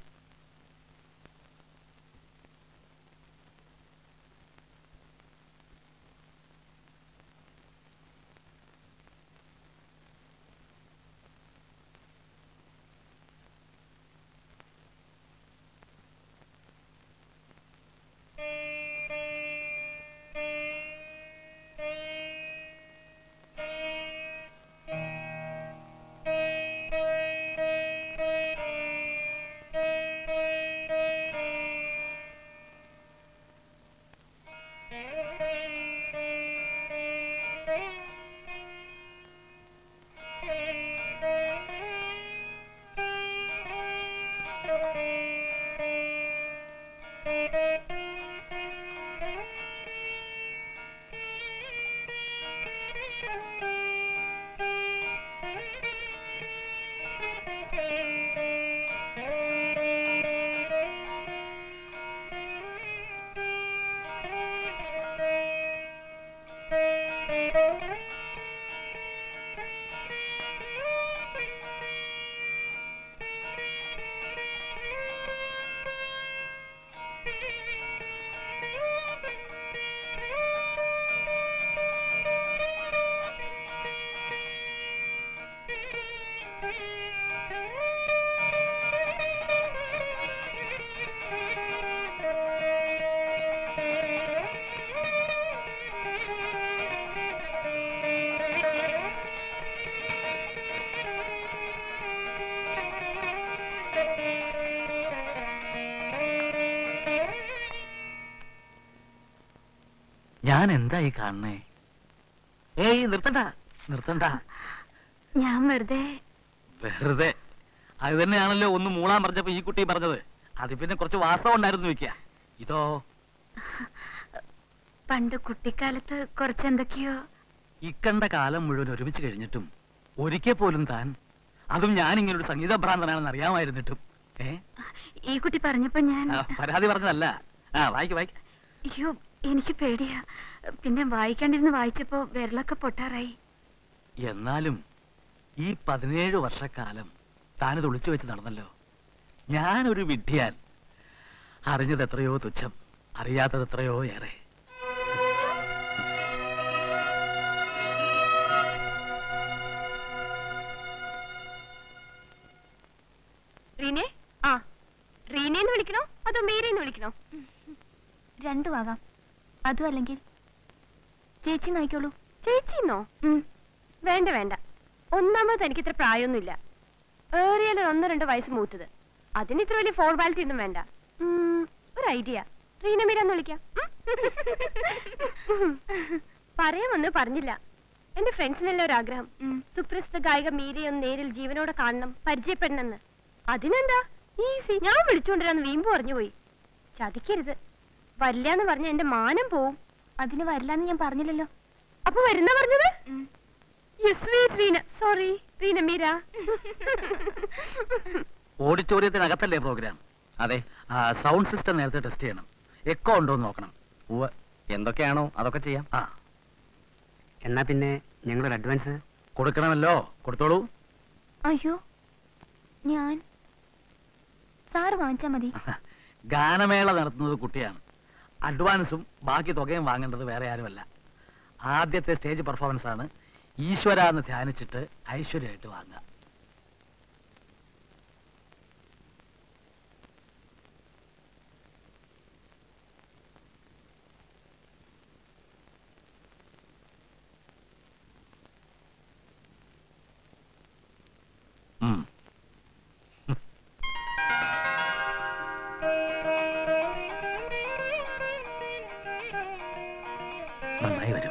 ഞാൻ എന്തായി കാണുന്നേ? ഏയ് നിർത്തണ്ട, ഞാൻ വെറുതെ വെറുതെ അത് തന്നെയാണല്ലോ ഒന്ന് മൂളാൻ പറഞ്ഞപ്പോ ഈ കുട്ടി പറഞ്ഞത്. അത് പിന്നെ കുറച്ച് വാസം ഉണ്ടായിരുന്നു വെക്കുക. ഇതോ പണ്ട് കുട്ടിക്കാലത്ത് കുറച്ചെന്തൊക്കെയോ. ഇക്കണ്ട കാലം മുഴുവൻ ഒരുമിച്ച് കഴിഞ്ഞിട്ടും ഒരിക്കൽ പോലും താൻ, അതും ഞാൻ ഇങ്ങനൊരു സംഗീത ഭ്രാന്തനാണെന്ന് അറിയാമായിരുന്നിട്ടും ഈ കുട്ടി പറഞ്ഞപ്പോ ഞാൻ പരാതി പറഞ്ഞതല്ല. അയ്യോ എനിക്ക് പേടിയാ. പിന്നെ വായിക്കാണ്ടിരുന്ന് വായിച്ചപ്പോ വിരലൊക്കെ പൊട്ടാറായി. എന്നാലും ഈ 17 വർഷക്കാലം താനത് ഒളിച്ചു വെച്ച് നടന്നല്ലോ. ഞാനൊരു വിഡ്ഢിയാൽ അറിഞ്ഞത് എത്രയോ തുച്ഛം, അറിയാത്തത് എത്രയോ ഏറെ. റീനേന്ന് വിളിക്കണോ അതോ മീരേന്ന് വിളിക്കണോ? രണ്ടുമാകാം. അതും അല്ലെങ്കിൽ ചേച്ചി നോക്കിക്കോളൂ. ചേച്ചിന്നോ? വേണ്ട വേണ്ട. ഒന്നാമത് എനിക്ക് ഇത്ര പ്രായമൊന്നുമില്ല. ഏറിയാൽ 1-2 വയസ്സ് മൂത്തത്. അതിന് ഇത്ര വലിയ ഫോർമാലിറ്റി ഒന്നും വേണ്ട. ഒരു ഐഡിയ, റീന മീരാന്ന് വിളിക്കാം. പറയാമെന്ന് പറഞ്ഞില്ല, എന്റെ ഫ്രണ്ട്സിനെല്ലാം ഒരാഗ്രഹം, സുപ്രസിദ്ധ ഗായിക മീരയൊന്ന് നേരിൽ ജീവനോടെ കാണണം, പരിചയപ്പെടണമെന്ന്. അതിനെന്താ ഈസി, ഞാൻ വിളിച്ചുകൊണ്ടിരാന്ന് വീമ്പ് പറഞ്ഞുപോയി. ചതിക്കരുത്, വരില്ലാന്ന് പറഞ്ഞ എന്റെ മാനം പോവും. അതിന് വരില്ലാന്ന് ഞാൻ പറഞ്ഞില്ലല്ലോ. അപ്പൊ വരുന്ന പറഞ്ഞത്? സോറി റീന മീര. ഓഡിറ്റോറിയത്തിനകത്തല്ലേ പ്രോഗ്രാം? അതെ. സൗണ്ട് സിസ്റ്റം നേരത്തെ ടെസ്റ്റ് ചെയ്യണം. എക്കോ ഉണ്ടോ നോക്കണം. എന്തൊക്കെയാണോ അതൊക്കെ ചെയ്യാം. ആ എന്നാ പിന്നെ ഞങ്ങളൊരു അഡ്വാൻസ് കൊടുക്കണമല്ലോ, കൊടുത്തോളൂ. അയ്യോ, ഞാൻ സാറ് വാങ്ങിച്ചാ മതി. ഗാനമേള നടത്തുന്നത് കുട്ടിയാണ്. അഡ്വാൻസും ബാക്കി തുകയും വാങ്ങേണ്ടത് വേറെ ആരുമല്ല. ആദ്യത്തെ സ്റ്റേജ് പെർഫോമൻസ് ആണ്. ഈശ്വരാന്ന് ധ്യാനിച്ചിട്ട് ഐശ്വര്യമായിട്ട് വാങ്ങുക. നന്നായി വരും.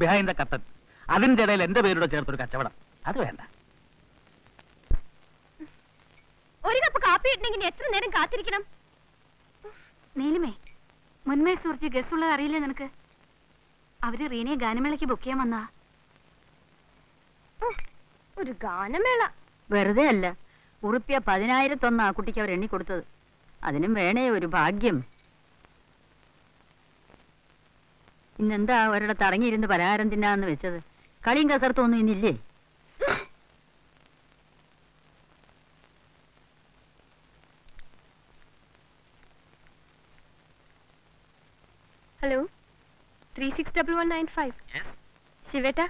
ബിഹൈൻഡ് ദ കട്ടൻ. അതിന്റെ ഇടയിൽ എന്റെ പേരുടെ ചേർത്തൊരു കച്ചവടം, അത് വേണ്ട. ഒരു കപ്പ് കാപ്പി ഇടണമെങ്കിൽ എത്ര നേരം കാത്തിരിക്കണം? നീലിമേ, മുൻമേ സൂർജ് ഗസ് ഉള്ളത് അറിയില്ലേ നിനക്ക്? അവര് റീനയെ ഗാനമേളയ്ക്ക് ബുക്ക് ചെയ്യാൻ വന്നാ. ഒരു ഗാനമേള വെറുതെ അല്ല, ₹10,000 ആ കുട്ടിക്ക് അവർ എണ്ണിക്കൊടുത്തത്. അതിനും വേണേ ഒരു ഭാഗ്യം. ഇന്നെന്താ അവരുടെ തറങ്ങിയിരുന്ന് പലഹാരം തിന്നാന്ന് വെച്ചത്? കളിയും കസർത്തൊന്നും ഇന്നില്ലേ? ഹലോ, 361195. ശിവേട്ടാ,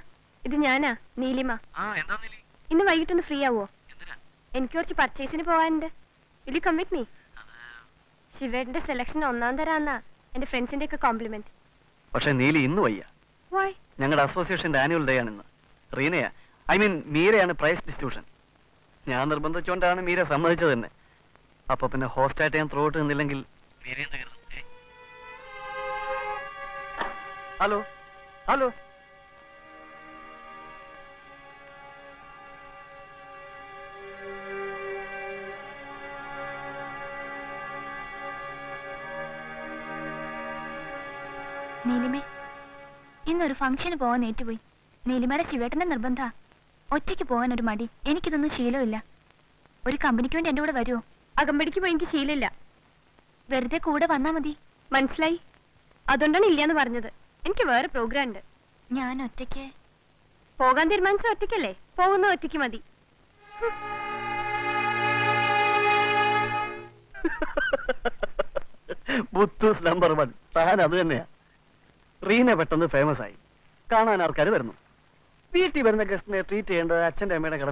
ഇത് ഞാനാ, നീലിമ. ഇന്ന് വൈകിട്ടൊന്ന് ഫ്രീ ആവോ? എനിക്ക് കുറച്ച് പർച്ചേസിന് പോവാനുണ്ട്. Will you come with me? ശിവേട്ടന്റെ സെലക്ഷൻ ഒന്നാം തരാന്നാ എന്റെ ഫ്രണ്ട്സിന്റെ ഒക്കെ കോംപ്ലിമെന്റ്. പക്ഷെ നീലി ഇന്ന് വയ്യ. ഞങ്ങളുടെ അസോസിയേഷന്റെ ആനുവൽ ഡേ ആണ് ഇന്ന്. റീനയാ, ഐ മീൻ മീരയാണ് പ്രൈസ് ഡിസ്ട്രിബ്യൂഷൻ. ഞാൻ നിർബന്ധിച്ചുകൊണ്ടാണ് മീര സമ്മതിച്ചത് തന്നെ. അപ്പൊ പിന്നെ ഹോസ്റ്റായിട്ട് ഞാൻ ത്രോട്ട് നിന്നില്ലെങ്കിൽ. ഹലോ ഹലോ, നീലിമേ, ഇന്നൊരു ഫംഗ്ഷന് പോവാൻ ഏറ്റുപോയി. നീലിമയുടെ ശിവേട്ടന്റെ നിർബന്ധ. ഒറ്റയ്ക്ക് പോകാൻ ഒരു മടി. എനിക്കിതൊന്നും ശീലമില്ല. ഒരു കമ്പനിക്ക് വേണ്ടി എന്റെ കൂടെ വരുമോ? അകമ്പടിക്ക് പോയി എനിക്ക് ശീലമില്ല. വെറുതെ കൂടെ വന്നാ മതി. മനസ്സിലായി, അതുകൊണ്ടാണ് ഇല്ലാന്ന് പറഞ്ഞത്. എനിക്ക് വേറെ പ്രോഗ്രാം ഉണ്ട്. ഞാൻ ഒറ്റയ്ക്ക് പോകാൻ തീരുമാനിച്ച ഒറ്റയ്ക്കല്ലേ പോകുന്ന. ഒറ്റയ്ക്ക് മതി. Buttus number one. Tahan Rina Beton famous eye. Kana and Arcadernum. PT when the guest may treat and attend a medical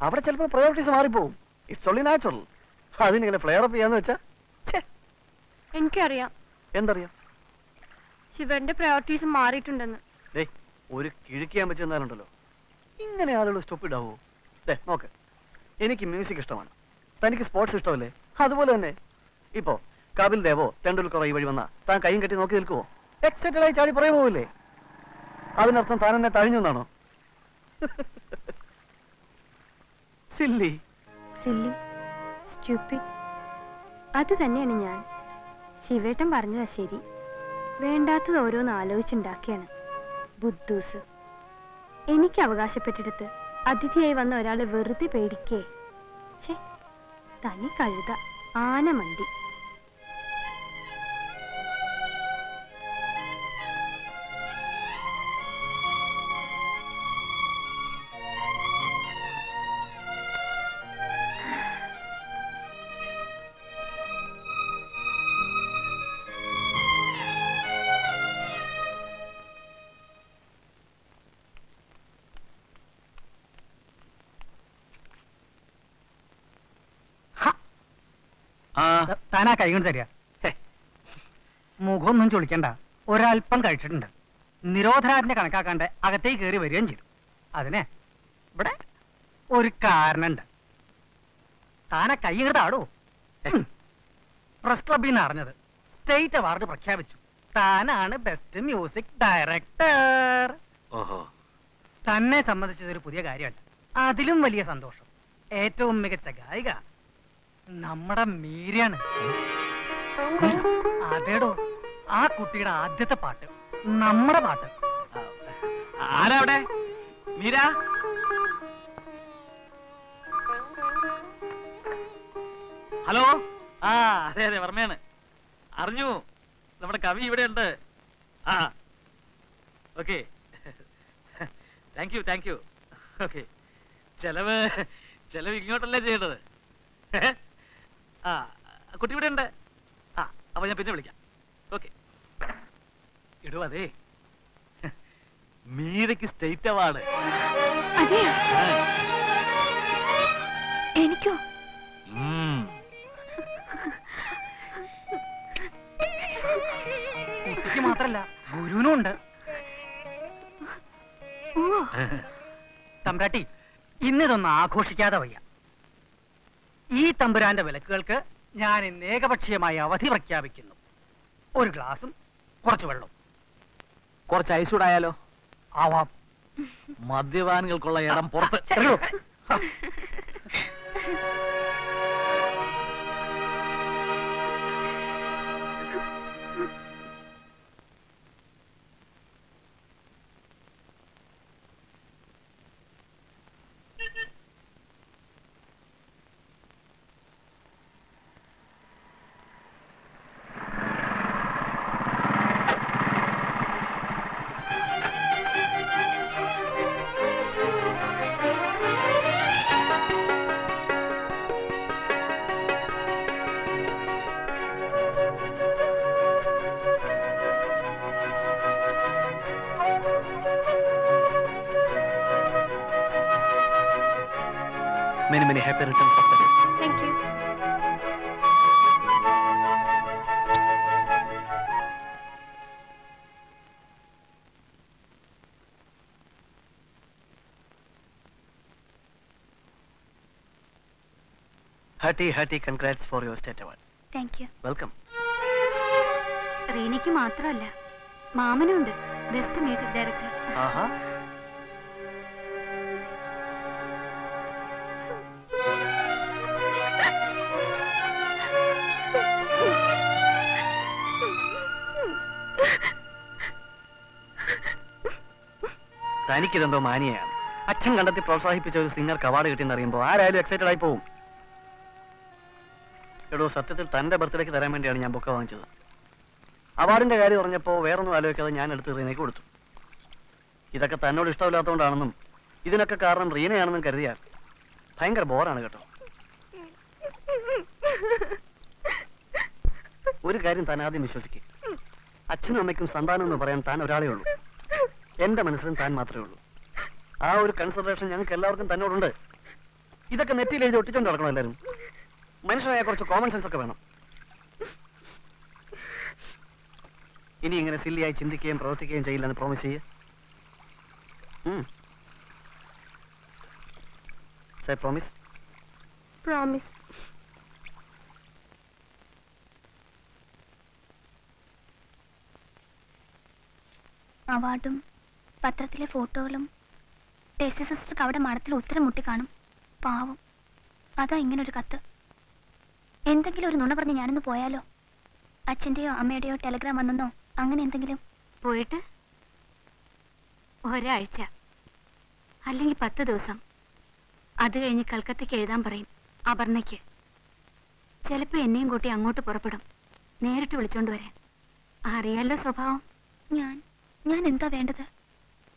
Our children priorities are boom. It's only natural. Are you going to flare up Yanocha? In Korea. Endaria. She went to priorities and married to Hey, would you kill him? Ingenial stupid. There, okay. Any music is done. Panic sports is told. How the woman? Ipo, Kabil Devo, Tendulkora Ivana, Tanka Inget in Okilko, etc. Charlie Prevole. I will not confine at Tarinano. Silly, silly, stupid. Other than any man, she wait and barned a shiri. Vendata Oron Aloch and Dakian. Buddus. Any Kavagasha petitata, Aditya Vana Verti paid K. Che Tani Kalida, Anna Mandi. I can't get it. Mugon Julikenda, or I'll punk I shouldn't. Nirothra, I can take a river engine. Adene, but or carnand Tanaka Yirado Rasclabin State of Art of Cabbage. Tana best music director. Oh, Tana Samadhi Pudia Adilum Valia Sandosho. Eto make it Sagaiga. Namada Mirian Adedo Akutira Adeta part. Namada part. Arade Mira Hello? Ah, there they were men. Are you? Ah, okay. Thank you, thank you. Okay. Chalavi, you're not a could you end? Ah, I was a bit of a okay. You do a day. Mirek is state of order. Thank you. Matrala, Guru Nunda Tambati, in the Mark Hoshikadaway. E. Tamburanda Velacurca, Yan in Negapachi Maya, whatever Cavikin. Or glassum, Cortuvello. Cortai Sudayalo. Our Madivan will call a porta. Happy returns of the day. Thank you. Hearty congrats for your state award. Thank you. Welcome. Reniki Matralla. Mamanund, best music director. Uh-huh. Though mania, I think under the process he chose singer Kavadi in the rainbow. I had accepted I poem. It was such a thunder, but the remedy in Yabuka on each other. About in the area on Yapo, where no Alakayan to Renekud. Idakatano is told out on Danum. Idakakar and Rene and Karia. Thank her, Bor and Agato. ഒരു കാര്യം താൻ ആദ്യം വിശ്വസിക്കും. അച്ഛനും അമ്മയ്ക്കും സന്താനം എന്ന് പറയാൻ താൻ ഒരാളേ ഉള്ളൂ. എന്റെ മനസ്സിലും താൻ മാത്രമേ ഉള്ളൂ. ആ ഒരു കൺസിഡറേഷൻ ഞങ്ങൾക്ക് എല്ലാവർക്കും തന്നോടുണ്ട്. ഇതൊക്കെ നെറ്റിയിൽ എഴുതി ഒട്ടിച്ചോണ്ട് നടക്കണം. എല്ലാവരും മനുഷ്യനായ കുറച്ച് കോമൺ സെൻസ് ഒക്കെ വേണം. ഇനി ഇങ്ങനെ സില്ലിയായി ചിന്തിക്കുകയും പ്രവർത്തിക്കുകയും ചെയ്യില്ലെന്ന് പ്രോമിസ് ചെയ്യ്. Promise promise. അവാർഡും പത്രത്തിലെ ഫോട്ടോകളും ടെസി സിസ്റ്റർക്ക് അവിടെ മഠത്തിൽ ഉത്തരം മുട്ടിക്കാണും. പാവം, അതാ ഇങ്ങനൊരു കത്ത്. എന്തെങ്കിലും ഒരു നുണ പറഞ്ഞ് ഞാനൊന്ന് പോയാലോ? അച്ഛൻ്റെയോ അമ്മയുടെയോ ടെലഗ്രാം വന്നെന്നോ അങ്ങനെ എന്തെങ്കിലും. പോയിട്ട് ഒരാഴ്ച അല്ലെങ്കിൽ 10 ദിവസം, അത് കഴിഞ്ഞ് കൽക്കത്തയ്ക്ക് എഴുതാൻ പറയും അപർണയ്ക്ക്. ചിലപ്പോൾ എന്നെയും കൂട്ടി അങ്ങോട്ട് പുറപ്പെടും, നേരിട്ട് വിളിച്ചോണ്ട് വരാൻ. അറിയാലോ സ്വഭാവം. ഞാൻ എന്താ വേണ്ടത്?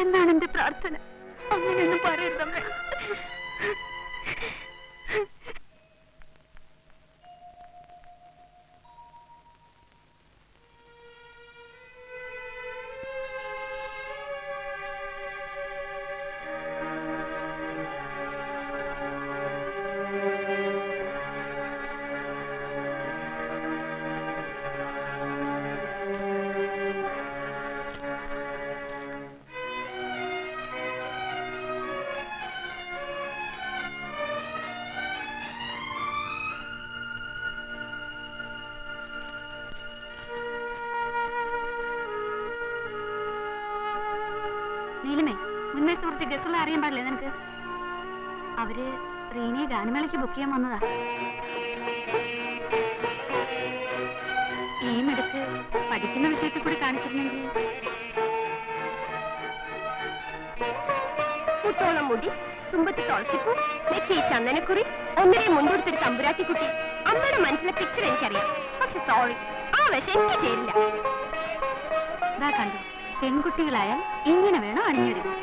എന്നാണ് എന്റെ പ്രാർത്ഥന. അങ്ങനെയൊന്നും പറയരുതമ്മേ. ബുക്ക് ചെയ്യാൻ വന്നതാ. ഏമെടുത്ത് പഠിക്കുന്ന വിഷയത്തിൽ കൂടി കാണിച്ചിരുന്നെങ്കിൽ. കുട്ടോളം മുടി, തുമ്പത്ത് തുളസിപ്പൂ, നെറ്റിയിൽ ചന്ദനക്കുറി, 1.5 മുൻപെടുത്തൊരു തമ്പുരാട്ടിക്കുട്ടി. അമ്മയുടെ മനസ്സിലെ പിക്ചർ എനിക്കറിയാം. പക്ഷെ സോറി, ആ വിഷം എനിക്ക് ചേരില്ല. ഇതാ കണ്ടു, പെൺകുട്ടികളായാൽ ഇങ്ങനെ വേണം അണിഞ്ഞൊരുങ്ങി.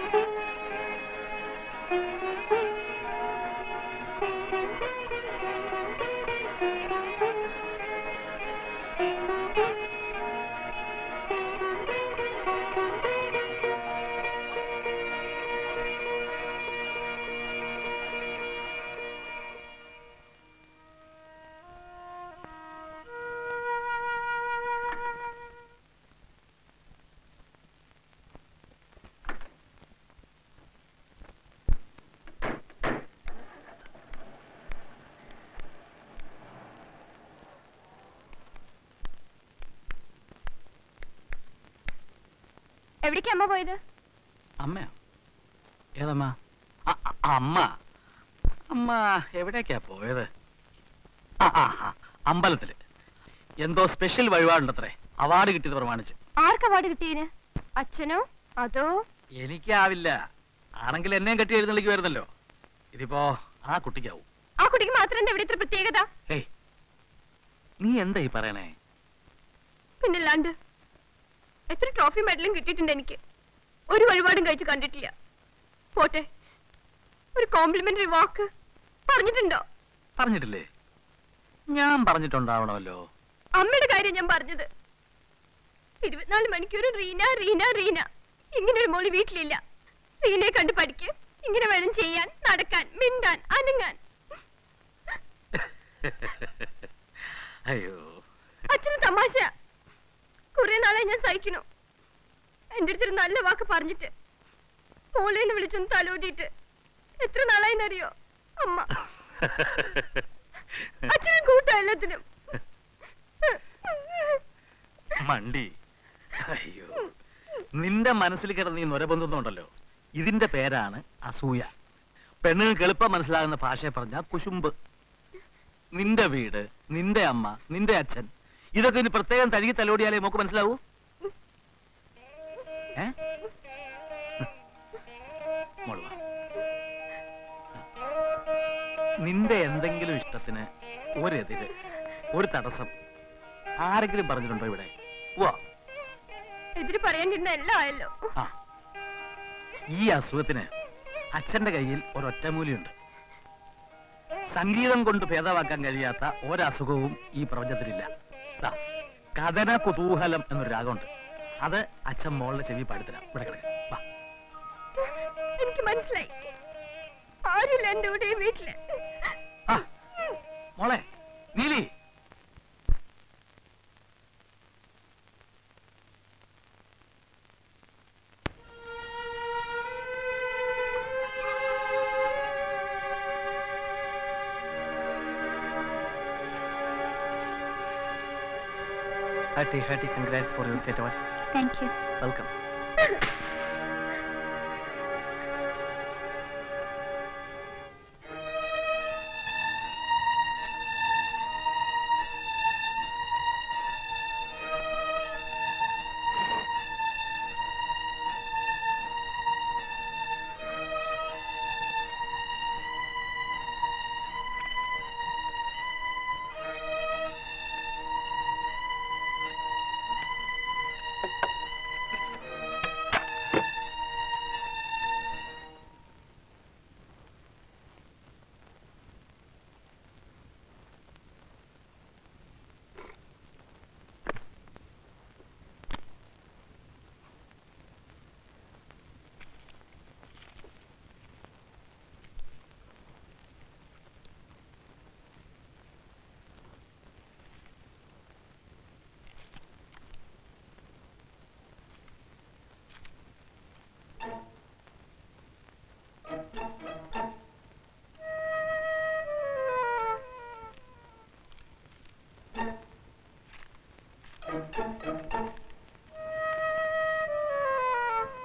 എവിടേക്ക് അമ്മ പോയത്? അമ്മയോ? ഏതമ്മ? അമ്മ അമ്മ എവിടേക്കാ പോയത്? അമ്പലത്തില് എന്തോ സ്പെഷ്യൽ വഴിപാടുണ്ടത്രേ. അവാർഡ് കിട്ടിയത് പ്രമാണിച്ച്. ആർക്ക് അവാർഡ് കിട്ടിയേ? അച്ഛനോ അതോ? എനിക്കാവില്ല. ആണെങ്കിൽ എന്നെയും കെട്ടി എഴുന്നള്ളിക്ക് വരുന്നല്ലോ. ഇതിപ്പോ ആ കുട്ടിക്കാവും. ആ കുട്ടിക്ക് മാത്രം എന്താ ഇവിടെ ഇത്ര പ്രത്യേകത? നീ എന്താ ഈ പറയണേ? പിന്നില്ലാണ്ട് എത്ര ട്രോഫി മെഡലും കിട്ടിയിട്ടുണ്ട് എനിക്ക്. ഒരു വഴിപാടും കഴിച്ചു കണ്ടിട്ടില്ല. പോട്ടെ, ഒരു കോംപ്ലിമെന്ററി വാക്ക് പറഞ്ഞിട്ടുണ്ടോ? പറഞ്ഞിട്ടില്ലേ? ഞാൻ പറഞ്ഞിട്ടുണ്ടാവണമല്ലോ. അമ്മയുടെ കാര്യം ഞാൻ പറഞ്ഞത്. 24 മണിക്കൂറും റീന റീന റീന. ഇങ്ങനെ ഒരു മോളി വീട്ടിലില്ല. റീനയെ കണ്ട് പഠിക്ക്. ഇങ്ങനെ വേണം ചെയ്യാൻ, നടക്കാൻ, മിണ്ടാൻ, അനങ്ങാൻ. അയ്യോ അച്ഛന് തമാശ. കുറെ നാളെ ഞാൻ സഹിക്കണു. എന്റെ അടുത്തൊരു നല്ല വാക്ക് പറഞ്ഞിട്ട് മോളേന്ന് വിളിച്ചൊന്ന് തലോടിയിട്ട് എത്ര നാളായിന്നറിയോ അമ്മ? അച്ഛനും കൂട്ട എല്ലാത്തിനും മണ്ടി. അയ്യോ, നിന്റെ മനസ്സിൽ കിടന്ന് ഈ നൊരബന്ധുന്നുണ്ടല്ലോ, ഇതിന്റെ പേരാണ് അസൂയ. പെണ്ണുങ്ങൾക്ക് എളുപ്പം മനസ്സിലാകുന്ന ഭാഷയെ പറഞ്ഞ കുശുമ്പ്. നിന്റെ വീട്, നിന്റെ അമ്മ, നിന്റെ അച്ഛൻ, ഇതൊക്കെ ഇനി പ്രത്യേകം തഴുകി തലോടിയാലേ മോക്ക് മനസ്സിലാവൂ. നിന്റെ എന്തെങ്കിലും ഇഷ്ടത്തിന് ഒരെതിര് ഒരു തടസ്സം ആരെങ്കിലും പറഞ്ഞിട്ടുണ്ടോ ഇവിടെ? എതിര് പറയണ്ടല്ലോ. ഈ അസുഖത്തിന് അച്ഛന്റെ കയ്യിൽ ഒരൊറ്റമൂലിയുണ്ട്. സംഗീതം കൊണ്ട് ഭേദമാക്കാൻ കഴിയാത്ത ഒരസുഖവും ഈ പ്രപഞ്ചത്തിലില്ല. കഥന കുതൂഹലം എന്നൊരു രാഗമുണ്ട്, അത് അച്ഛൻ മോളുടെ ചെവി പാടിത്തരാം. ഇവിടെ കിടക്കാം. എനിക്ക് മനസ്സിലായി. മോളെ Neeli, hearty congrats for your state award. Thank you. Welcome.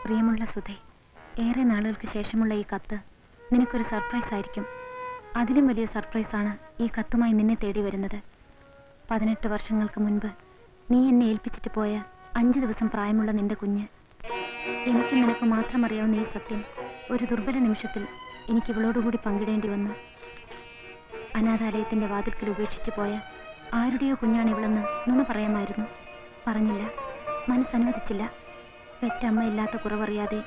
പ്രിയമുള്ള സുധേ, ഏറെ നാളുകൾക്ക് ശേഷമുള്ള ഈ കത്ത് നിനക്കൊരു സർപ്രൈസ് ആയിരിക്കും. അതിലും വലിയ സർപ്രൈസാണ് ഈ കത്തുമായി നിന്നെ തേടി വരുന്നത്. 18 വർഷങ്ങൾക്ക് മുൻപ് നീ എന്നെ ഏൽപ്പിച്ചിട്ട് പോയ 5 ദിവസം പ്രായമുള്ള നിന്റെ കുഞ്ഞ്. എനിക്ക് നിനക്ക് മാത്രം അറിയാവുന്ന ഈ സത്യം ഒരു ദുർബല നിമിഷത്തിൽ എനിക്ക് ഇവളോടുകൂടി പങ്കിടേണ്ടി വന്നു. അനാഥാലയത്തിൻ്റെ വാതിൽക്കൽ ഉപേക്ഷിച്ചു പോയ ആരുടെയോ കുഞ്ഞാണ് ഇവളെന്ന് നുണ പറയാമായിരുന്നു. പറഞ്ഞില്ല, മനസ്സനുവദിച്ചില്ല. പെറ്റമ്മയില്ലാത്ത കുറവറിയാതെ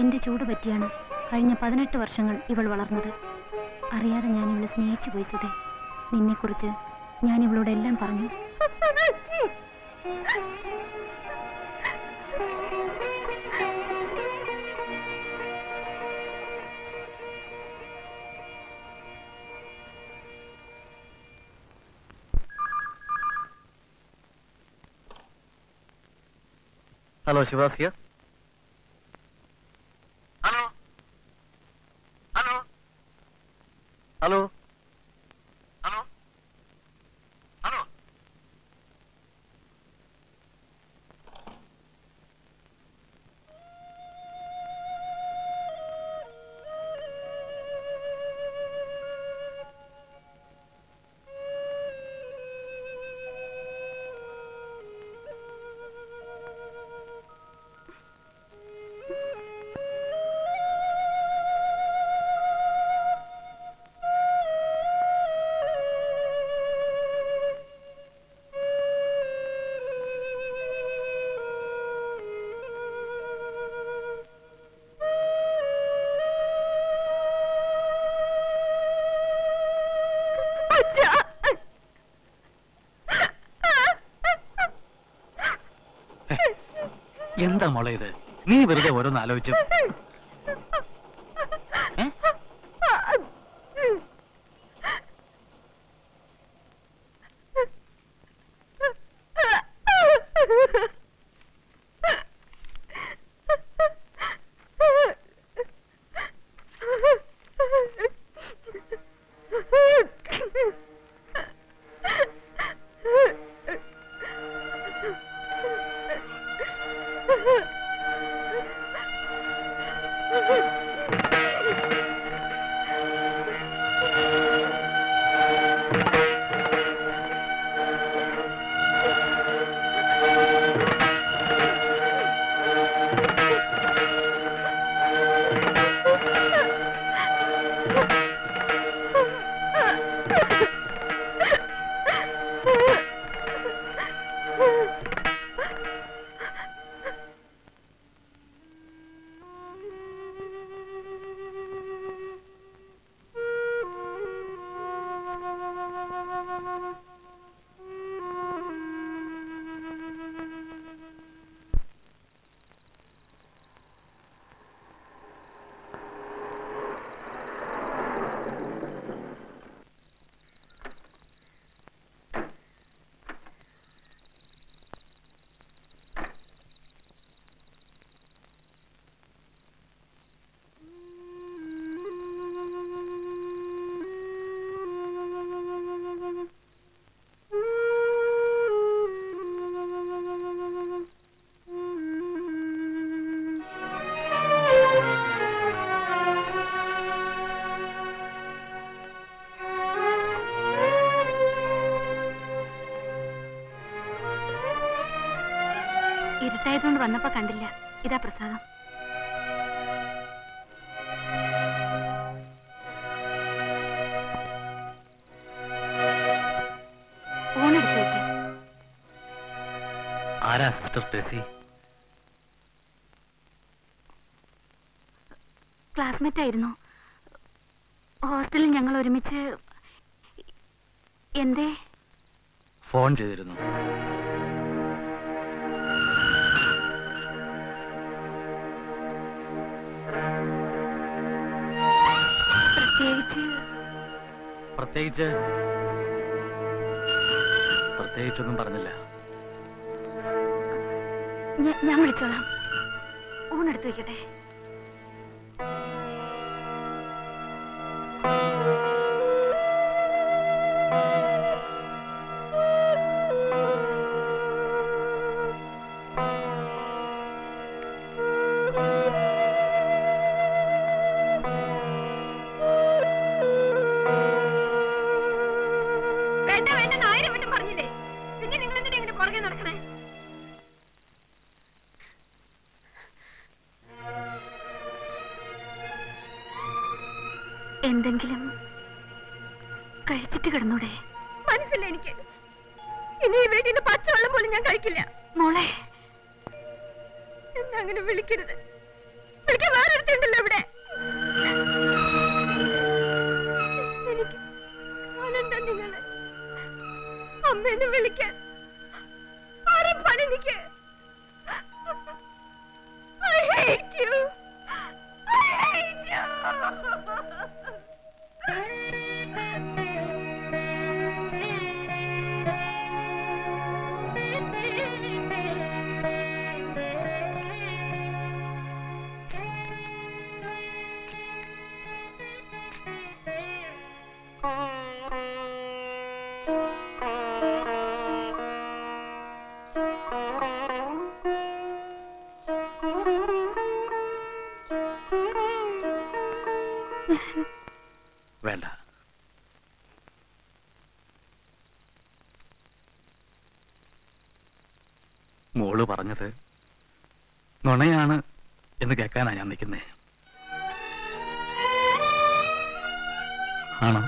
എൻ്റെ ചൂട് പറ്റിയാണ് കഴിഞ്ഞ 18 വർഷങ്ങൾ ഇവൾ വളർന്നത്. അറിയാതെ ഞാൻ ഇവളെ സ്നേഹിച്ചു പോയി സുധേ. നിന്നെക്കുറിച്ച് ഞാൻ ഇവളോട് എല്ലാം പറഞ്ഞു. ഹലോ ശിവാസിയ. Hello hello hello hello hello. എന്താ മോളെ ഇത്? നീ വെറുതെ ഓരോന്ന് ആലോചിച്ചു. ഇരുട്ടായതുകൊണ്ട് വന്നപ്പോ കണ്ടില്ല. ഇതാ പ്രസാദം. ആരാ സിസ്റ്റർ ടെസി? ക്ലാസ്മേറ്റ് ആയിരുന്നു. ഹോസ്റ്റലിൽ ഞങ്ങൾ ഒരുമിച്ച് എന്തേ ഫോൺ ചെയ്തിരുന്നു. പ്രത്യേകിച്ചൊന്നും പറഞ്ഞില്ല. ഞാൻ വിളിച്ചോളാം. ഊണെടുത്ത് വയ്ക്കട്ടെ. എന്തെങ്കിലും കഴിച്ചിട്ട് കിടന്നൂടെ? മനസ്സില്ല എനിക്ക്. ഇനി ഈ വീട്ടിൽ നിന്ന് പച്ചവെള്ളം പോലും ഞാൻ കഴിക്കില്ല മോളെ. എന്നെ അങ്ങനെ വിളിക്കരുത്. വിളിക്കാൻ വേറെ എടുത്തുണ്ടല്ലോ ഇവിടെ. എനിക്ക് ആനന്ദ നിങ്ങള് അമ്മേനെ വിളിക്കാൻ പണി. എനിക്ക് വേണ്ട. മോള് പറഞ്ഞത് നുണയാണ് എന്ന് കേൾക്കാനാ ഞാൻ നിൽക്കുന്നേ. ആണോ?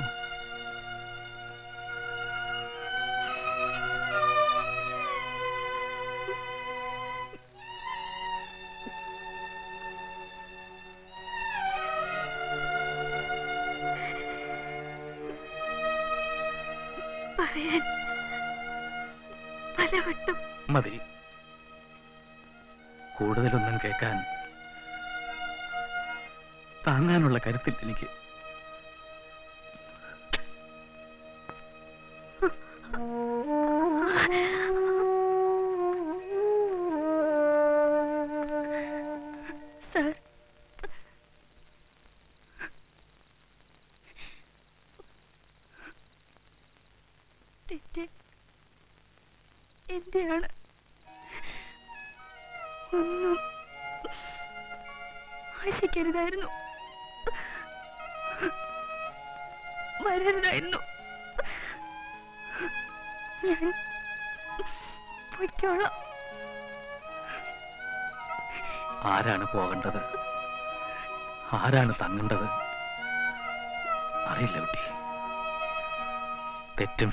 മതി, കൂടുതലൊന്നും കേൾക്കാൻ താങ്ങാനുള്ള കരുത്തിൽ എനിക്ക്. എന്റെയാണ്. ഒന്നും ആശിക്കരുതായിരുന്നു, വരരുതായിരുന്നു. ഞാൻ പൊയ്ക്കോളാം. ആരാണ് പോകേണ്ടത്, ആരാണ് തങ്ങേണ്ടത് അറിയില്ല കുട്ടി. തെറ്റും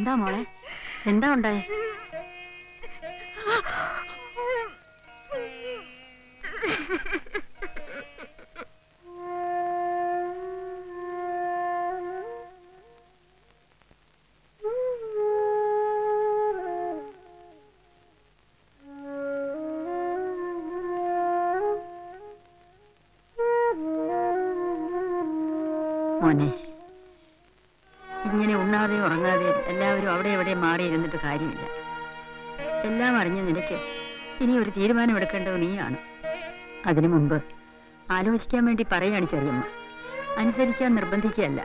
എന്താ മോളെ, എന്താ ഉണ്ടായേ? മോനെ, ഇങ്ങനെ ഉണ്ണാതെയും ഉറങ്ങാതെയും എല്ലാവരും അവിടെ എവിടെയും മാറിയിരുന്നിട്ട് കാര്യമില്ല. എല്ലാം അറിഞ്ഞ നിനക്ക് ഇനി ഒരു തീരുമാനം എടുക്കേണ്ടത് നീയാണ്. അതിനു മുമ്പ് ആലോചിക്കാൻ വേണ്ടി പറയുകയാണ് ചെറിയമ്മ, അനുസരിക്കാൻ നിർബന്ധിക്കുകയല്ല.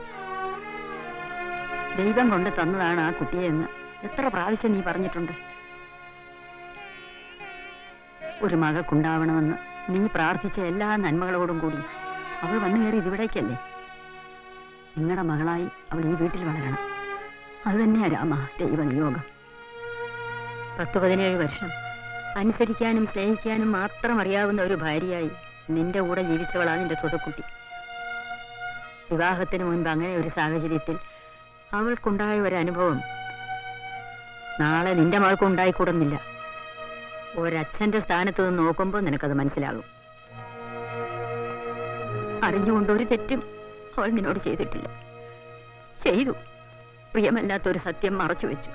ദൈവം കൊണ്ട് തന്നതാണ് ആ കുട്ടിയെന്ന് എത്ര പ്രാവശ്യം നീ പറഞ്ഞിട്ടുണ്ട്. ഒരു മകൾക്കുണ്ടാവണമെന്ന് നീ പ്രാർത്ഥിച്ച എല്ലാ നന്മകളോടും കൂടി അവൾ വന്നു കയറി ഇവിടേക്കല്ലേ. നിങ്ങളുടെ മകളായി അവൾ ഈ വീട്ടിൽ വളരണം. അത് തന്നെയാ രാമ ദൈവനിയോഗം. 10-17 വർഷം അനുസരിക്കാനും സ്നേഹിക്കാനും മാത്രം അറിയാവുന്ന ഒരു ഭാര്യയായി നിന്റെ കൂടെ ജീവിച്ചവളാ നിന്റെ സ്വതക്കുട്ടി. വിവാഹത്തിന് മുൻപ് അങ്ങനെ ഒരു സാഹചര്യത്തിൽ അവൾക്കുണ്ടായ ഒരനുഭവം നാളെ നിന്റെ മകൾക്ക് ഉണ്ടായിക്കൂടുന്നില്ല. ഒരച്ഛന്റെ സ്ഥാനത്ത് നിന്ന് നോക്കുമ്പോൾ നിനക്കത് മനസ്സിലാകും. അറിഞ്ഞുകൊണ്ട് ഒരു തെറ്റും അവൾ നിന്നോട് ചെയ്തിട്ടില്ല. ചെയ്തു പ്രിയമല്ലാത്തൊരു സത്യം മറച്ചു വെച്ചു.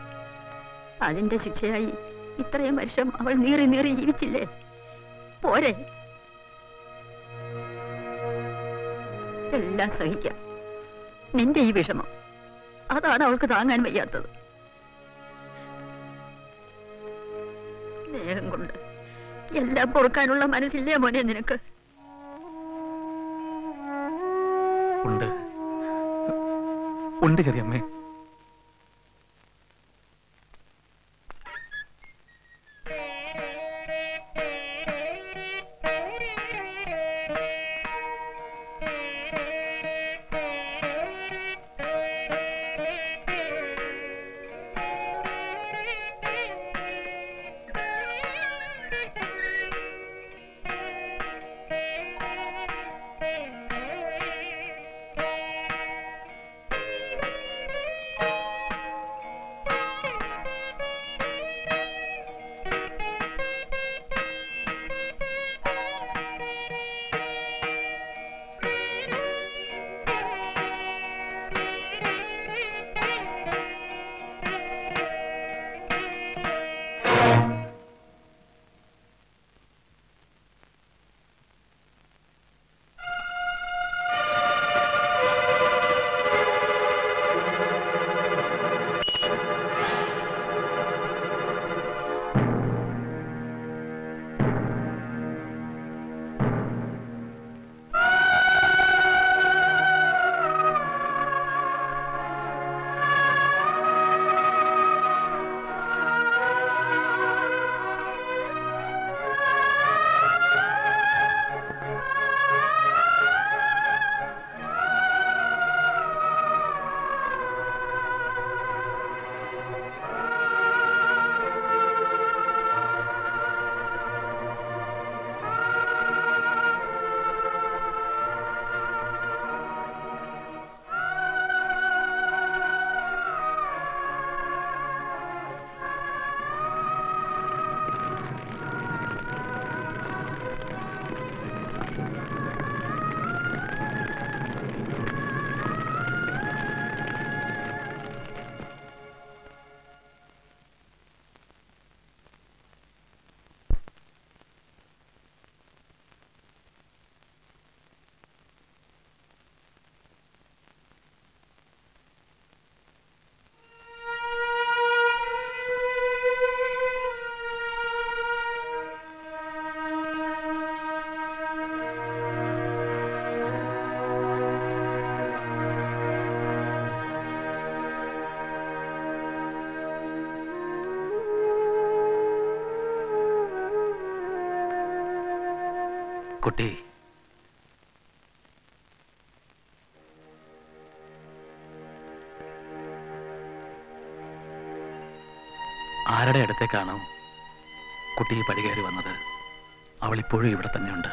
അതിന്റെ ശിക്ഷയായി ഇത്രയും വർഷം അവൾ നീറി നീറി ജീവിച്ചില്ലേ. പോരെ, എല്ലാം സഹിക്കാം. നിന്റെ ഈ വിഷമം അതാണ് അവൾക്ക് താങ്ങാൻ വയ്യാത്തത്. സ്നേഹം കൊണ്ട് എല്ലാം പൊറുക്കാനുള്ള മനസ്സില്ലേ മോനെ നിനക്ക്? ഉണ്ട് ചെറിയമ്മേ. കുട്ടി, ആരുടെ അടുത്തേക്കാണ് കുട്ടി പടി കയറി വന്നത്? അവൾ ഇപ്പോഴും ഇവിടെ തന്നെയുണ്ട്.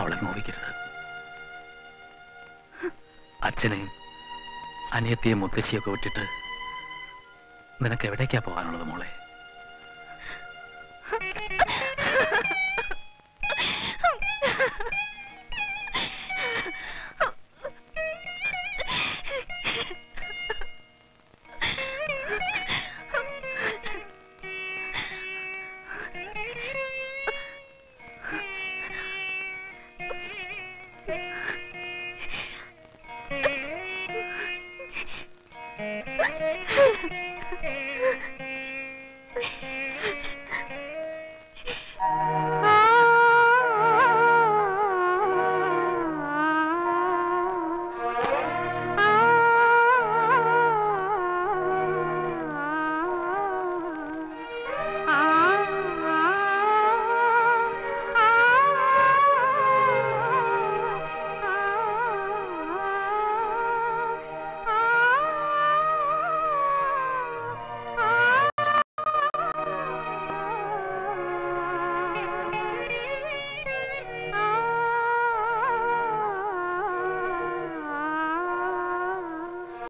അവളെ നോവിക്കരുത്. അച്ഛനെയും അനിയത്തിയെയും മുത്തശ്ശിയൊക്കെ വിട്ടിട്ട് നിനക്ക് എവിടേക്കാ പോകാനുള്ളത് മോളെ?